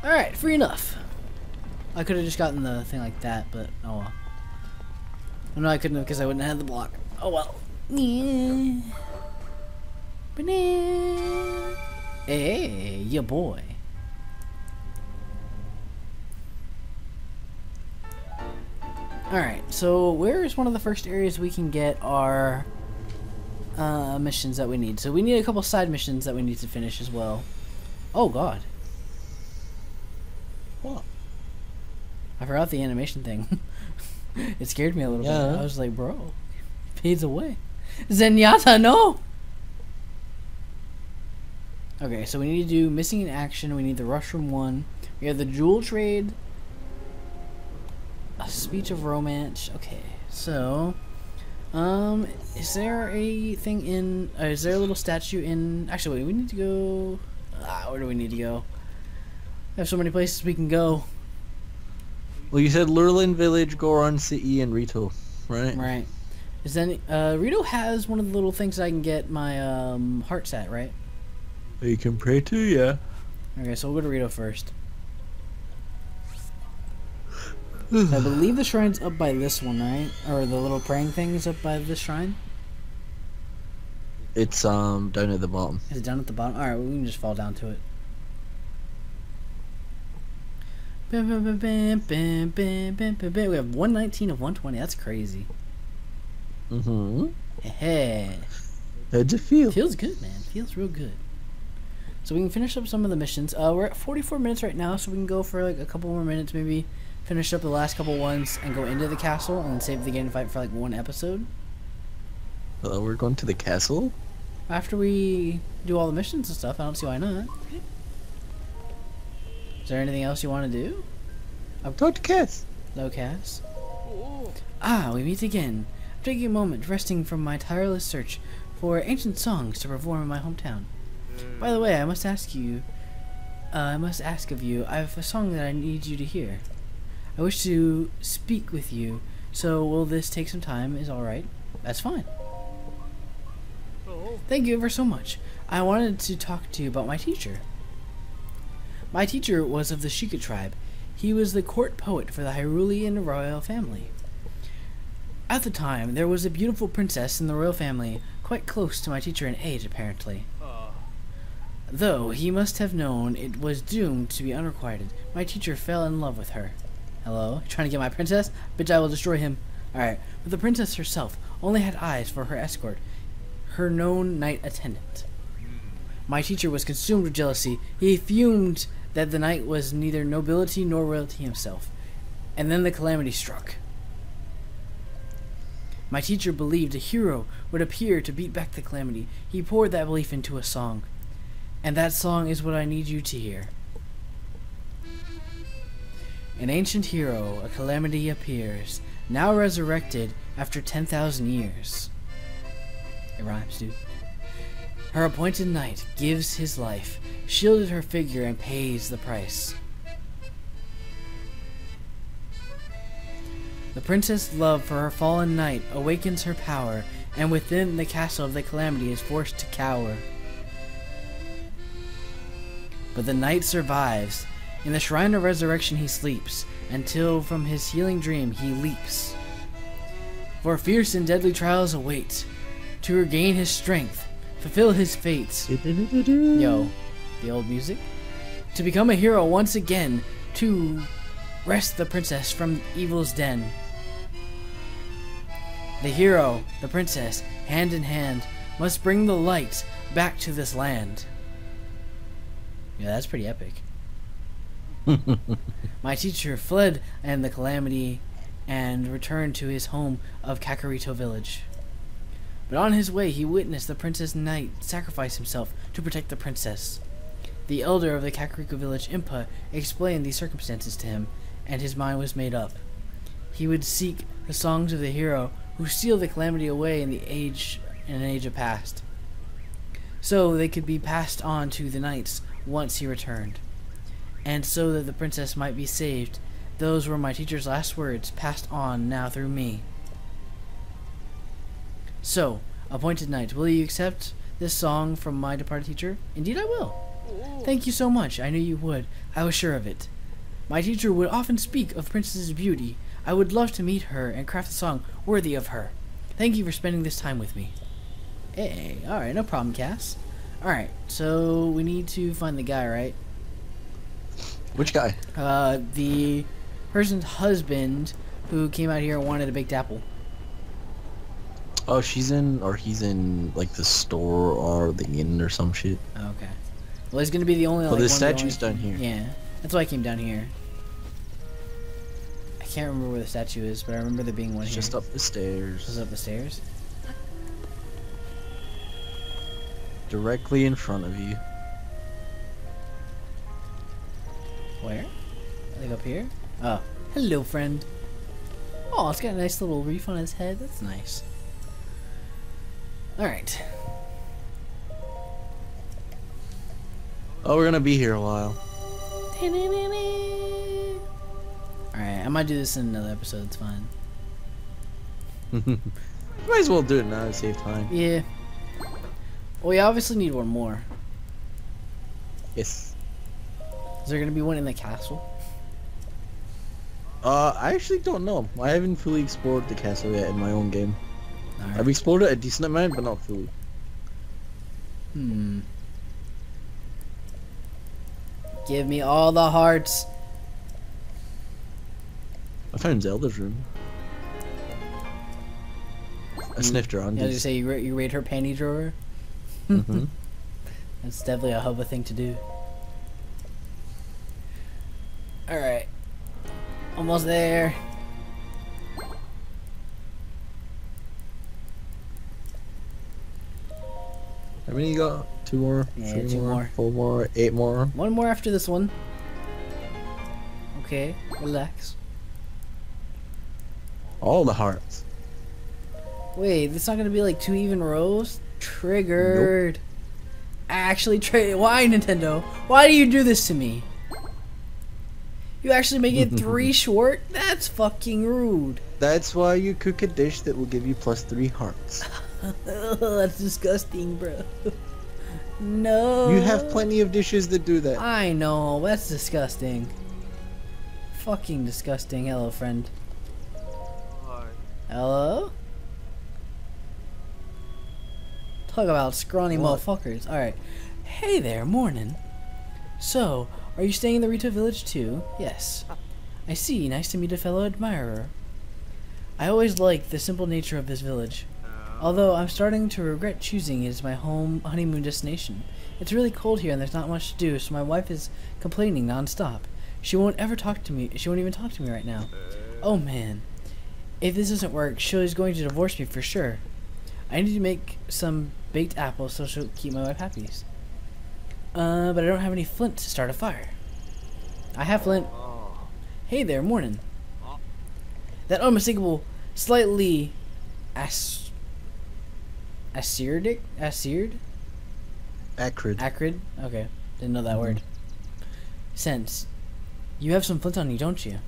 Alright, free enough. I could have just gotten the thing like that, but oh well. No, I couldn't have because I wouldn't have had the block. Oh well. Yeah. Banana. Hey, ya boy. Alright, so where is one of the first areas we can get our missions that we need? So we need a couple side missions that we need to finish as well. Oh god. What? I forgot the animation thing. It scared me a little bit. I was like, bro, it fades away. Zenyatta, no! Okay, so we need to do Missing in Action. We need the Rushroom 1. We have the Jewel Trade. A speech of romance. Okay, so is there a thing in is there a little statue in actually wait, we need to go where do we need to go? There's so many places we can go. Well, you said Lurelin Village, Goron City, and Rito, right? Right. Is then Rito has one of the little things that I can get my hearts at, right? You can pray to, yeah. Okay, so we'll go to Rito first. I believe the shrine's up by this one, right? Or the little praying thing is up by this shrine? It's down at the bottom. Is it down at the bottom? Alright, well, we can just fall down to it. We have 119 of 120. That's crazy. Mm-hmm. Hey. How'd you feel? Feels good, man. Feels real good. So we can finish up some of the missions. We're at 44 minutes right now, so we can go for like a couple more minutes maybe. Finish up the last couple ones and go into the castle and save the game fight for like one episode. We're going to the castle? After we do all the missions and stuff, I don't see why not. Is there anything else you want to do? I've talked to Cass. No, Cass. Ah, we meet again. I'm taking a moment resting from my tireless search for ancient songs to perform in my hometown. By the way, I must ask you, I have a song that I need you to hear. I wish to speak with you, so will this take some time? Is alright? That's fine. Oh. Thank you ever so much. I wanted to talk to you about my teacher. My teacher was of the Sheikah tribe. He was the court poet for the Hyrulean royal family. At the time, there was a beautiful princess in the royal family, quite close to my teacher in age, apparently. Though he must have known it was doomed to be unrequited. My teacher fell in love with her. Hello? Trying to get my princess? Bitch, I will destroy him. Alright. But the princess herself only had eyes for her escort, her known knight attendant. My teacher was consumed with jealousy. He fumed that the knight was neither nobility nor royalty himself. And then the calamity struck. My teacher believed a hero would appear to beat back the calamity. He poured that belief into a song. And that song is what I need you to hear. An ancient hero, a calamity appears, now resurrected after 10,000 years. It rhymes, dude. Her appointed knight gives his life, shielded her figure, and pays the price. The princess' love for her fallen knight awakens her power, and within the castle of the calamity is forced to cower. But the knight survives. In the Shrine of Resurrection he sleeps, until from his healing dream he leaps. For fierce and deadly trials await, to regain his strength, fulfill his fate. Yo, the old music. To become a hero once again, to wrest the princess from evil's den. The hero, the princess, hand in hand, must bring the light back to this land. Yeah, that's pretty epic. My teacher fled and the calamity and returned to his home of Kakariko Village. But on his way, he witnessed the princess knight sacrifice himself to protect the princess. The elder of the Kakariko village, Impa, explained these circumstances to him, and his mind was made up. He would seek the songs of the hero who sealed the calamity away in an age of past, so they could be passed on to the knights once he returned, and so that the princess might be saved. Those were my teacher's last words, passed on now through me. So, appointed knight, will you accept this song from my departed teacher? Indeed I will. Thank you so much. I knew you would. I was sure of it. My teacher would often speak of princess's beauty. I would love to meet her and craft a song worthy of her. Thank you for spending this time with me. Hey, alright, no problem, Cass. Alright, so we need to find the guy, right? Which guy? The person's husband who came out here and wanted a baked apple. Oh, she's in, or he's in, like, the store or the inn or some shit. Okay. Well, he's gonna be the only, like, the statue's down here. Yeah. That's why I came down here. I can't remember where the statue is, but I remember there being one here. Just up the stairs. Just up the stairs? Directly in front of you. Where? Like up here? Oh. Hello, friend. Oh, it's got a nice little reef on his head. That's nice. Alright. Oh, we're gonna be here a while. Alright, I might do this in another episode, it's fine. Might as well do it now to save time. Yeah. We obviously need one more. Yes. Is there gonna be one in the castle? I actually don't know. I haven't fully explored the castle yet in my own game. Right. I've explored it a decent amount, but not fully. Hmm. Give me all the hearts. I found Zelda's room. I sniffed her on. Did you say you raid her panty drawer? Mm-hmm. That's definitely a hubba thing to do. All right, almost there. How many you got? Two more, yeah, three more, four more, eight more. One more after this one. Okay, relax. All the hearts. Wait, it's not gonna be like two even rows? Triggered. Nope. Actually, why, Nintendo? Why do you do this to me? You actually make it three short? That's fucking rude. That's why you cook a dish that will give you +3 hearts. That's disgusting, bro. No. You have plenty of dishes that do that. I know. That's disgusting. Fucking disgusting. Hello, friend. Hi. Hello? Talk about scrawny motherfuckers. Alright. Hey there, morning. So, are you staying in the Rito village too? Yes. I see, nice to meet a fellow admirer. I always liked the simple nature of this village. Although I'm starting to regret choosing it as my home honeymoon destination. It's really cold here and there's not much to do, so my wife is complaining non-stop. She won't even talk to me right now. Oh man. If this doesn't work, she's going to divorce me for sure. I need to make some baked apples so she'll keep my wife happy. But I don't have any flint to start a fire. I have flint. Hey there, morning. That unmistakable, slightly acrid. Okay, didn't know that word. Sense. You have some flint on you, don't you?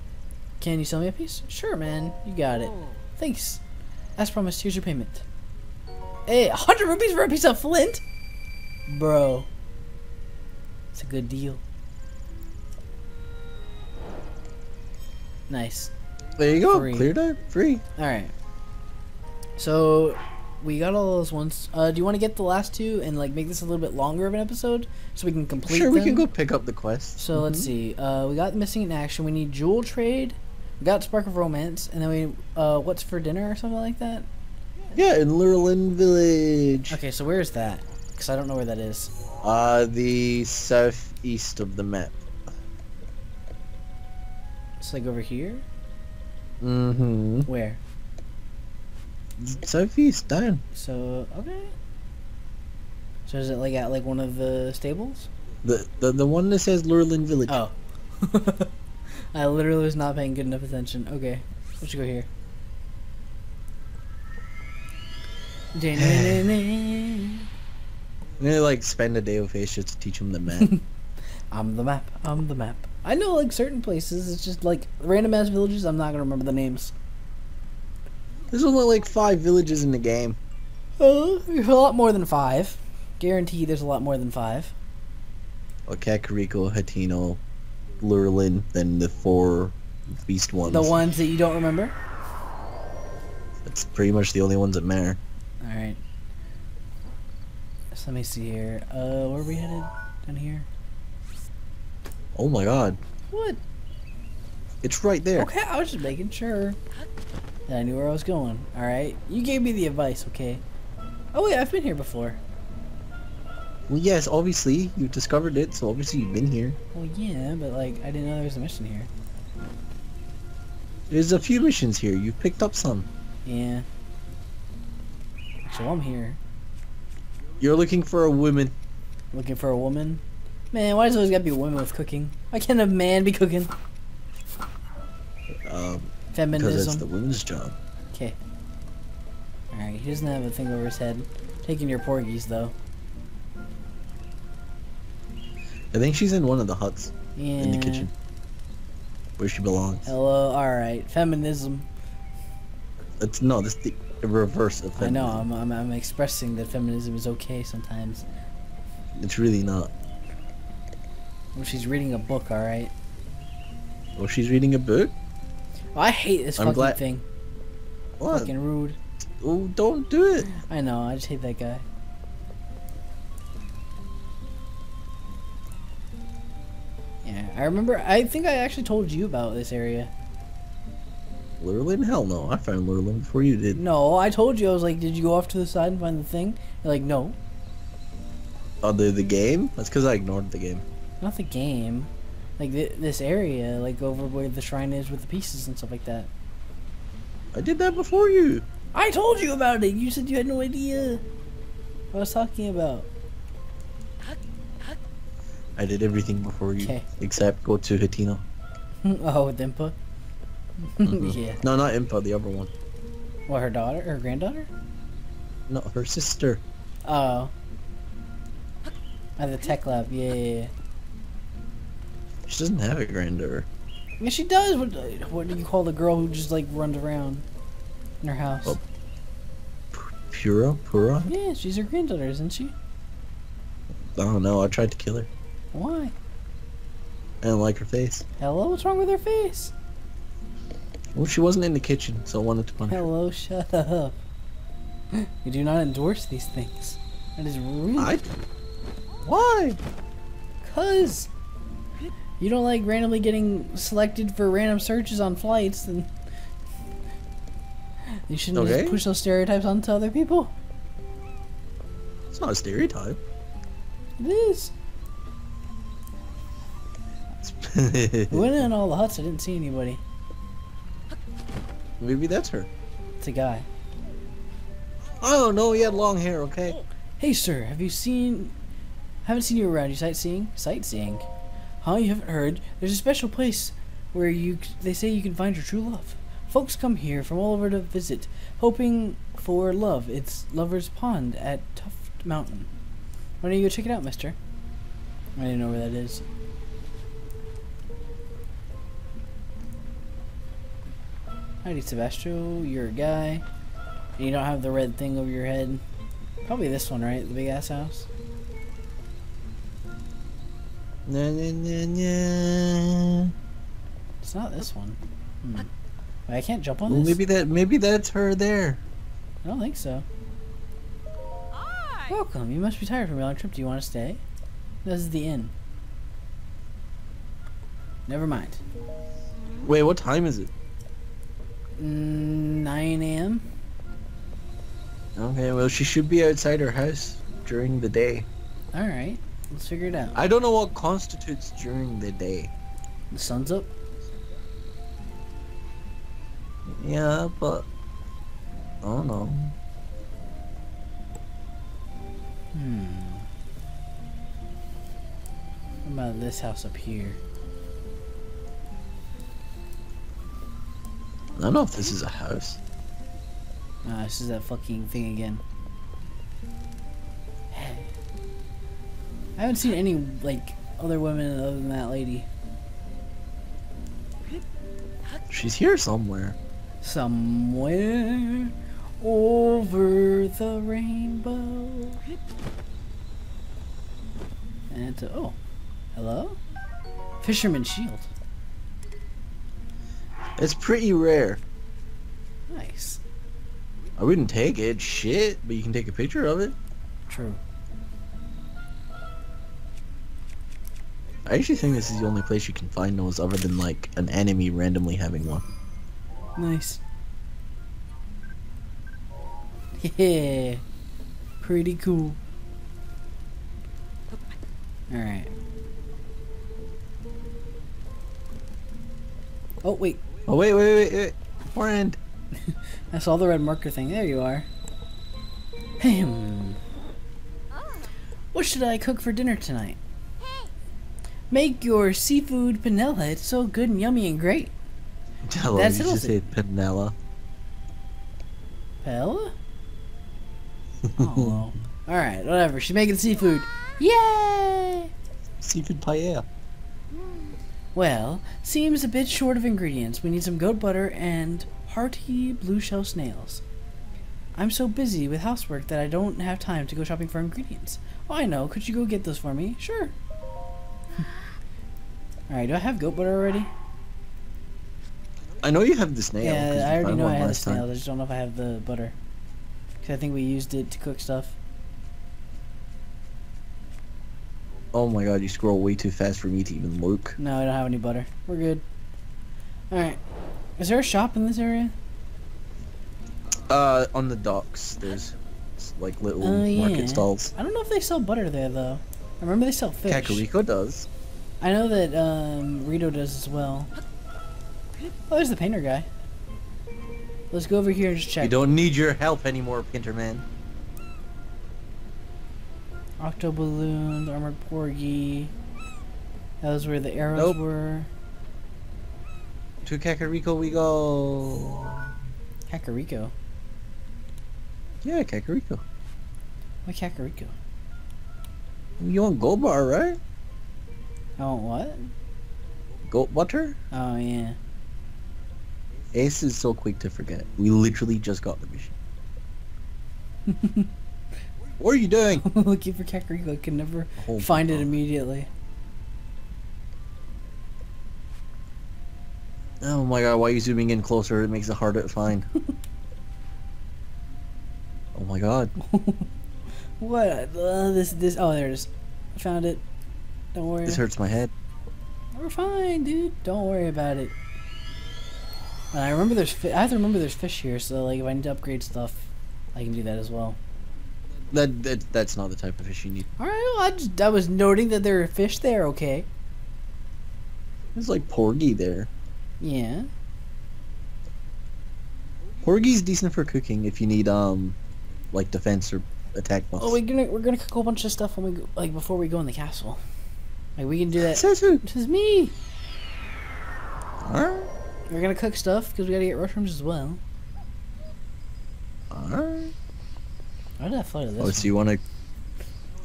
Can you sell me a piece? Sure, man. You got it. Thanks. As promised, here's your payment. Hey, 100 rupees for a piece of flint, bro. It's a good deal. Nice. There you go. Free. Clear time. Free. All right. So we got all those ones. Do you want to get the last two and like make this a little bit longer of an episode so we can complete? Sure, we can go pick up the quest. So let's see. We got missing in action. We need jewel trade. We got spark of romance, and then we what's for dinner or something like that. Yeah, in Lurelin Village. Okay, so where is that? Because I don't know where that is. The southeast of the map. It's like over here? Mm-hmm. Where? Southeast, down. So, okay. So is it like at like one of the stables? The one that says Lurelin Village. Oh. I literally was not paying good enough attention. Okay, let's go here. And they like spend a day with Asia to teach him the map. I'm the map. I know like certain places, it's just like random ass villages, I'm not gonna remember the names. There's only like 5 villages in the game. There's a lot more than 5. Guarantee there's a lot more than 5. Well, Kakariko, Hateno, Lurelin, then the 4 beast ones. The ones that you don't remember? That's pretty much the only ones that matter. Alright. So let me see here. Where are we headed? Down here? Oh my god. What? It's right there. Okay, I was just making sure that I knew where I was going. Alright? You gave me the advice, okay? Oh wait, I've been here before. Well, yes, obviously. You've discovered it, so obviously you've been here. Well, yeah, but like, I didn't know there was a mission here. There's a few missions here. You've picked up some. Yeah. So I'm here. You're looking for a woman. Looking for a woman? Man, why does it always gotta be women with cooking? Why can't a man be cooking? Feminism. Because it's the women's job. Okay. Alright, he doesn't have a thing over his head. Taking your porgies, though. I think she's in one of the huts. Yeah. In the kitchen. Where she belongs. Hello, alright. Feminism. It's, no, this thing. Reverse of feminism. I know, I'm expressing that feminism is okay sometimes. It's really not. Well, she's reading a book, alright? Well, she's reading a book? Oh, I hate this fucking thing. What? Fucking rude. Oh, don't do it! I know, I just hate that guy. Yeah, I remember, I think I actually told you about this area. Lurelin? Hell no, I found Lurelin before you did. No, I told you, I was like, did you go off to the side and find the thing? You're like, no. Oh, the game? That's because I ignored the game. Not the game. Like, this area, like, over where the shrine is with the pieces and stuff like that. I did that before you! I told you about it! You said you had no idea what I was talking about. I did everything before you, except go to Hateno. Oh, with Impa? Yeah. No, not Impa, the other one. What, her daughter? Her granddaughter? No, her sister. Oh. At the tech lab, yeah. She doesn't have a granddaughter. Yeah, she does. What do you call the girl who just, like, runs around in her house? Oh. Pura? Yeah, she's her granddaughter, isn't she? I don't know. I tried to kill her. Why? I don't like her face. Hello? What's wrong with her face? Well, she wasn't in the kitchen, so I wanted to punch her. Hello, shut up. You do not endorse these things. That is rude. I Why? Cause you don't like randomly getting selected for random searches on flights, then you shouldn't just push those stereotypes onto other people. It's not a stereotype. It is. We went in all the huts, I didn't see anybody. Maybe that's her. It's a guy. Oh no, he had long hair, okay. Hey sir, haven't seen you around, you sightseeing? Sightseeing? Huh, you haven't heard? There's a special place where they say you can find your true love. Folks come here from all over to visit, hoping for love. It's Lover's Pond at Tuft Mountain. Why don't you go check it out, mister? I didn't know where that is. Howdy, Sebastio, you're a guy. And you don't have the red thing over your head. Probably this one, right? The big ass house. Na, na, na, na. It's not this one. Hmm. Wait, I can't jump on this. Maybe that's her there. I don't think so. Hi. Welcome. You must be tired from your long trip. Do you want to stay? This is the inn. Never mind. Wait, what time is it? 9 a.m. Okay, well she should be outside her house during the day. All right. Let's figure it out. I don't know what constitutes during the day. The sun's up? Yeah, but... I don't know. Hmm. What about this house up here? I don't know if this is a house. Nah, this is that fucking thing again. I haven't seen any, like, other women other than that lady. She's here somewhere. Somewhere over the rainbow. And oh, hello? Fisherman's shield. It's pretty rare. Nice. I wouldn't take it, shit, but you can take a picture of it. True. I actually think this is the only place you can find those other than like an enemy randomly having one. Nice. Yeah. Pretty cool. Alright. Oh wait. Oh wait. Friend. I saw the red marker thing. There you are. Ham. What should I cook for dinner tonight? Make your seafood panella. It's so good and yummy and great. Hello, that's you just said panella. Pella? Oh, alright, whatever. She's making seafood. Yay! Seafood paella. Well, seems a bit short of ingredients. We need some goat butter and hearty blue shell snails. I'm so busy with housework that I don't have time to go shopping for ingredients. Oh, I know. Could you go get those for me? Sure. Alright, do I have goat butter already? I know you have the snail. Yeah, I already know I have the snail. I just don't know if I have the butter. Because I think we used it to cook stuff. Oh my god, you scroll way too fast for me to even look. No, I don't have any butter. We're good. Alright. Is there a shop in this area? On the docks. There's like little market stalls. I don't know if they sell butter there though. I remember they sell fish. Kakariko does. I know that Rito does as well. Oh, there's the painter guy. Let's go over here and just check. You don't need your help anymore, painter man. Octoballoon, armored porgy. That was where the arrows were. To Kakariko we go. Kakariko? Yeah, Kakariko. Why Kakariko? You want gold bar, right? I want what? Goat butter? Oh, yeah. Ace is so quick to forget. We literally just got the mission. What are you doing? Looking for Kakariko. I can never find it immediately. Oh my god, why are you zooming in closer? It makes it harder to find. Oh my god. What? This. Oh, there it is. I found it. Don't worry. This hurts my head. We're fine, dude. Don't worry about it. And I remember there's I have to remember there's fish here, so like if I need to upgrade stuff, I can do that as well. That's not the type of fish you need. All right, well, I was noting that there are fish there. Okay. There's like porgy there. Yeah. Porgy's decent for cooking if you need like defense or attack buffs. Oh, we're gonna cook a whole bunch of stuff when we go, like before we go in the castle. Like we can do that. Says who? Says me. All right. We're gonna cook stuff because we gotta get mushrooms as well. All right. Why did I fly to this? Oh, so you wanna?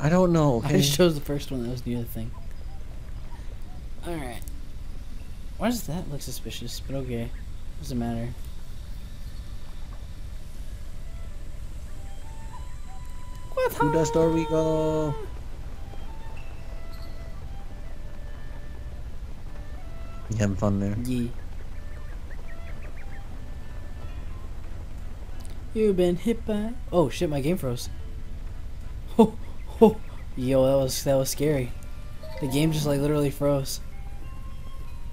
I don't know. Okay. I just chose the first one. That was the other thing. All right. Why does that look suspicious? But okay, doesn't matter. What? Who does door we go? You having fun there? Yeah. You've been hit by... Oh shit, my game froze. Ho, ho. Yo, that was scary. The game just like literally froze.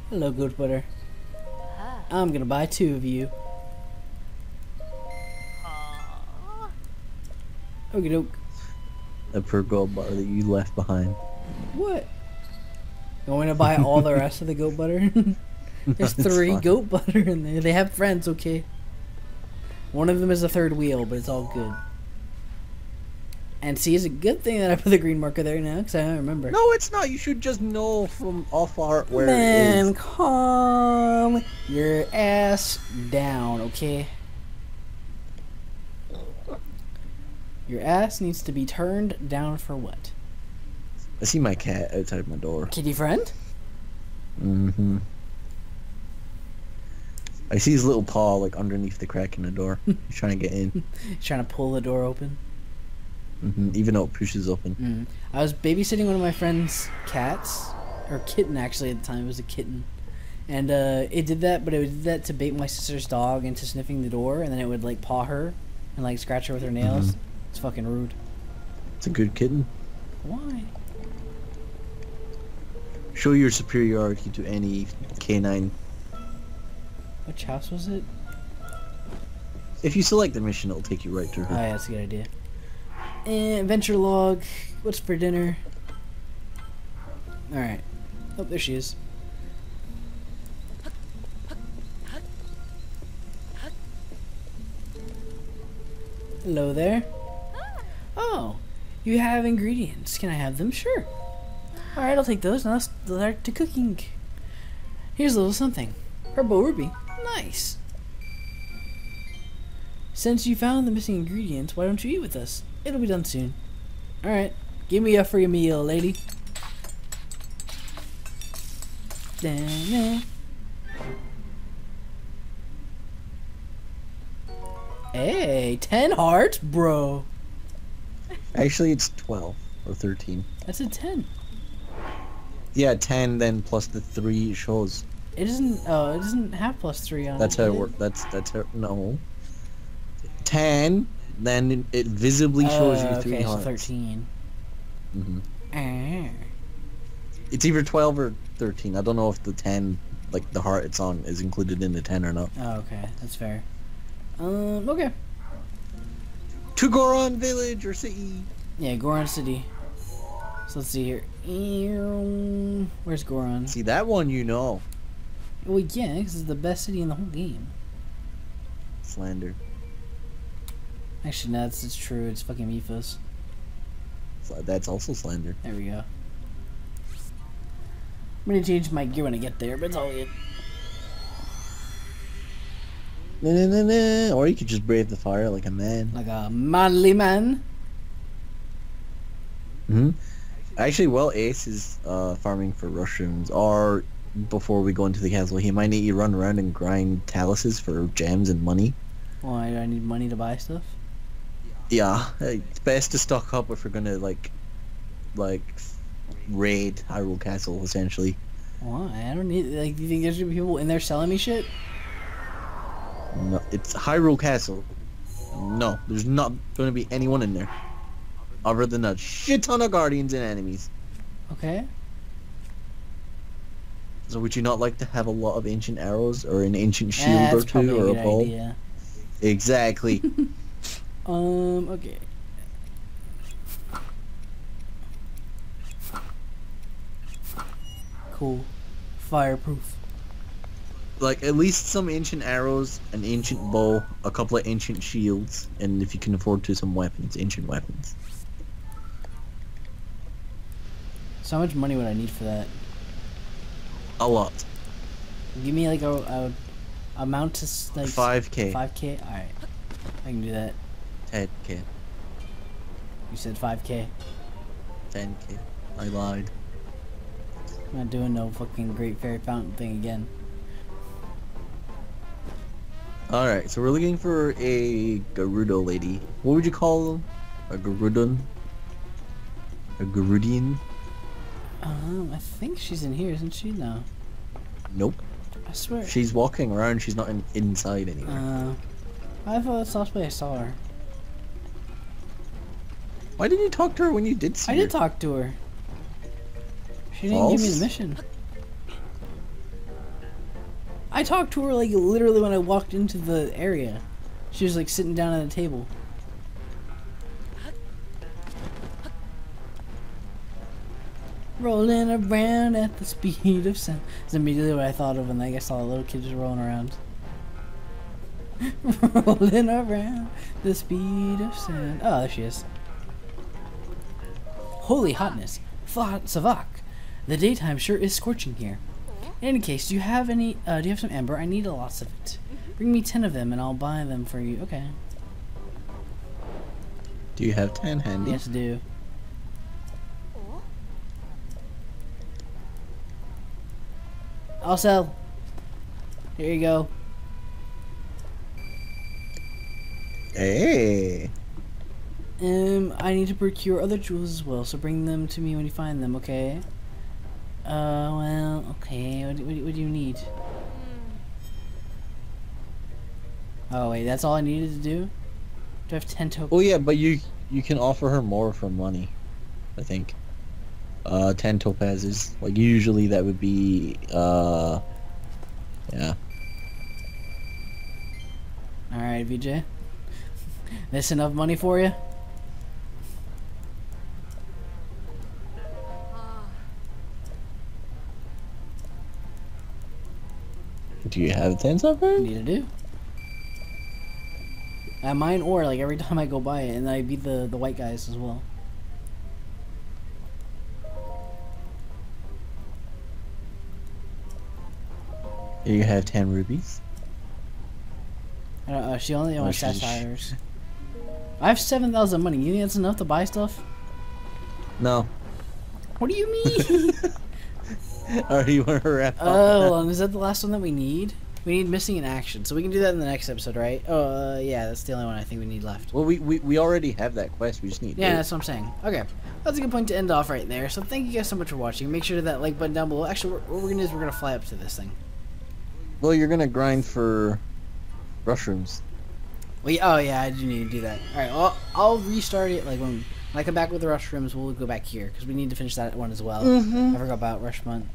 Hello, good butter. I'm gonna buy two of you. Okie doke. The per gold bar that you left behind. What? Going to buy all the rest of the goat butter? There's three goat butter in there. They have friends, okay? One of them is the third wheel, but it's all good. And see, it's a good thing that I put the green marker there now, because I don't remember. No, it's not. You should just know from off art where it is. Man, calm your ass down, okay? Your ass needs to be turned down for what? I see my cat outside my door. Kitty friend? Mm-hmm. I see his little paw like underneath the crack in the door. He's trying to get in. He's trying to pull the door open. Mm-hmm. Even though it pushes open. I was babysitting one of my friend's cats, or kitten actually at the time. It was a kitten, and it did that, but it did that to bait my sister's dog into sniffing the door, and then it would like paw her and like scratch her with her nails. Mm-hmm. It's fucking rude. It's a good kitten. Why? Show your superiority to any canine. Which house was it? If you select the mission, it'll take you right to her. Oh, yeah, that's a good idea. And adventure log. What's for dinner? Alright. Oh, there she is. Hello there. Oh, you have ingredients. Can I have them? Sure. Alright, I'll take those. Now let's start to cooking. Here's a little something. Purple ruby. Nice. Since you found the missing ingredients, why don't you eat with us? It'll be done soon. Alright, give me a free meal, lady. Da-na. Hey, 10 hearts, bro. Actually, it's 12 or 13. That's a 10. Yeah, 10 then plus the 3 shows. It isn't. Oh, it doesn't have +3 on. That's how it works. That's how. No. 10, then it visibly shows you 3 hearts. Okay, so 13. Mhm. It's either 12 or 13. I don't know if the 10, like the heart it's on, is included in the 10 or not. Oh, okay, that's fair. Okay. To Goron Village or City. Yeah, Goron City. So let's see here. Where's Goron? See that one, you know. Well, yeah, because it's the best city in the whole game. Slander. Actually, no, it's true. It's fucking Mifos. That's also slander. There we go. I'm gonna change my gear when I get there, but it's all good. Or you could just brave the fire like a man. Like a manly man. Mm-hmm. Actually, while Ace is farming for mushrooms, or before we go into the castle, he might need you run around and grind taluses for gems and money. Why do I need money to buy stuff? Yeah, it's best to stock up if we're gonna like raid Hyrule Castle essentially. Why? I don't need like. Do you think there's gonna be people in there selling me shit? No, it's Hyrule Castle. No, there's not gonna be anyone in there, other than a shit ton of guardians and enemies. Okay. So would you not like to have a lot of ancient arrows or an ancient shield or two or a bow? Idea. Exactly. Okay. Cool. Fireproof. Like at least some ancient arrows, an ancient bow, a couple of ancient shields, and if you can afford to, some weapons, ancient weapons. So how much money would I need for that? A lot. Give me like a amount to like 5K. 5K. All right, I can do that. 10K. You said 5K. 10K. I lied. I'm not doing no fucking Great Fairy Fountain thing again. Alright, so we're looking for a Gerudo lady. What would you call them? A Gerudon? A Gerudian? I think she's in here, isn't she? No. Nope. I swear. She's walking around, she's not inside anywhere. I thought that's the last place I saw her. Why didn't you talk to her when you did see her? I did talk to her. She didn't give me the mission. I talked to her like literally when I walked into the area. She was like sitting down at a table. Rolling around at the speed of sound. That's immediately what I thought of when I saw a little kid just rolling around. Rolling around the speed of sound. Oh, there she is. Holy hotness. Savak. The daytime sure is scorching here. In any case, do you have some amber? I need a lot of it. Bring me 10 of them and I'll buy them for you. Okay. Do you have 10 handy? Yes, I do. I'll sell. Here you go. Hey. I need to procure other jewels as well, so bring them to me when you find them, okay? Well, okay, what do you need? Oh, wait, that's all I needed to do? Do I have 10 tokens? Oh, yeah, but you can offer her more for money, I think. 10 topazes. Like, usually that would be, yeah. Alright, VJ. That's enough money for you? Do you have 10 of her? Need to do. At mine or like every time I go by it, and I beat the white guys as well. You have 10 rubies. I don't know, she only wants sapphires. I have 7,000 money. You think that's enough to buy stuff? No. What do you mean? Alright, you want to wrap up? Oh, is that the last one that we need? We need missing in action, so we can do that in the next episode, right? Oh, yeah, that's the only one I think we need left. Well, we already have that quest, we just need Yeah, that's what I'm saying. Okay, that's a good point to end off right there. So thank you guys so much for watching. Make sure to that like button down below. Actually, what we're going to do is we're going to fly up to this thing. Well, you're going to grind for mushrooms. Well, yeah, oh, yeah, I do need to do that. Alright, well, I'll restart it like when I come back with the rush rooms, we'll go back here because we need to finish that one as well. I forgot about rush month.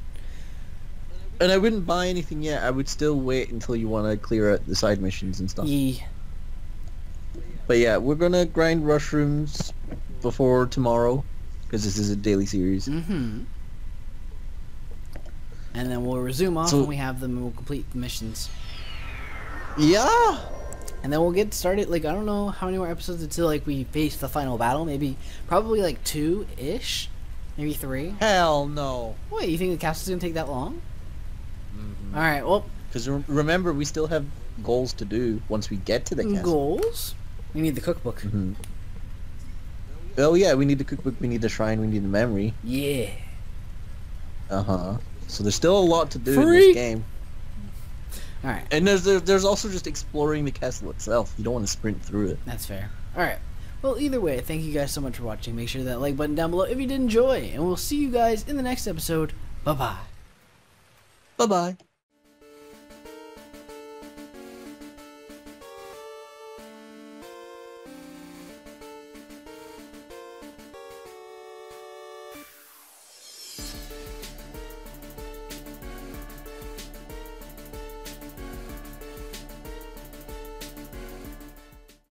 And I wouldn't buy anything yet. I would still wait until you want to clear out the side missions and stuff. Yeah. But yeah, we're gonna grind rush rooms before tomorrow because this is a daily series. And then we'll resume off when we have them, and we'll complete the missions. Yeah. And then we'll get started, like, I don't know how many more episodes until, like, we face the final battle. Maybe, probably, like, 2-ish? Maybe 3? Hell no. What, you think the castle's gonna take that long? Alright, well. Because remember, we still have goals to do once we get to the castle. Goals? We need the cookbook. Oh, yeah, we need the cookbook, we need the shrine, we need the memory. Yeah. So there's still a lot to do in this game. Alright. And there's also just exploring the castle itself. You don't want to sprint through it. That's fair. Alright. Well, either way, thank you guys so much for watching. Make sure that like button down below if you did enjoy. And we'll see you guys in the next episode. Bye-bye. Bye-bye.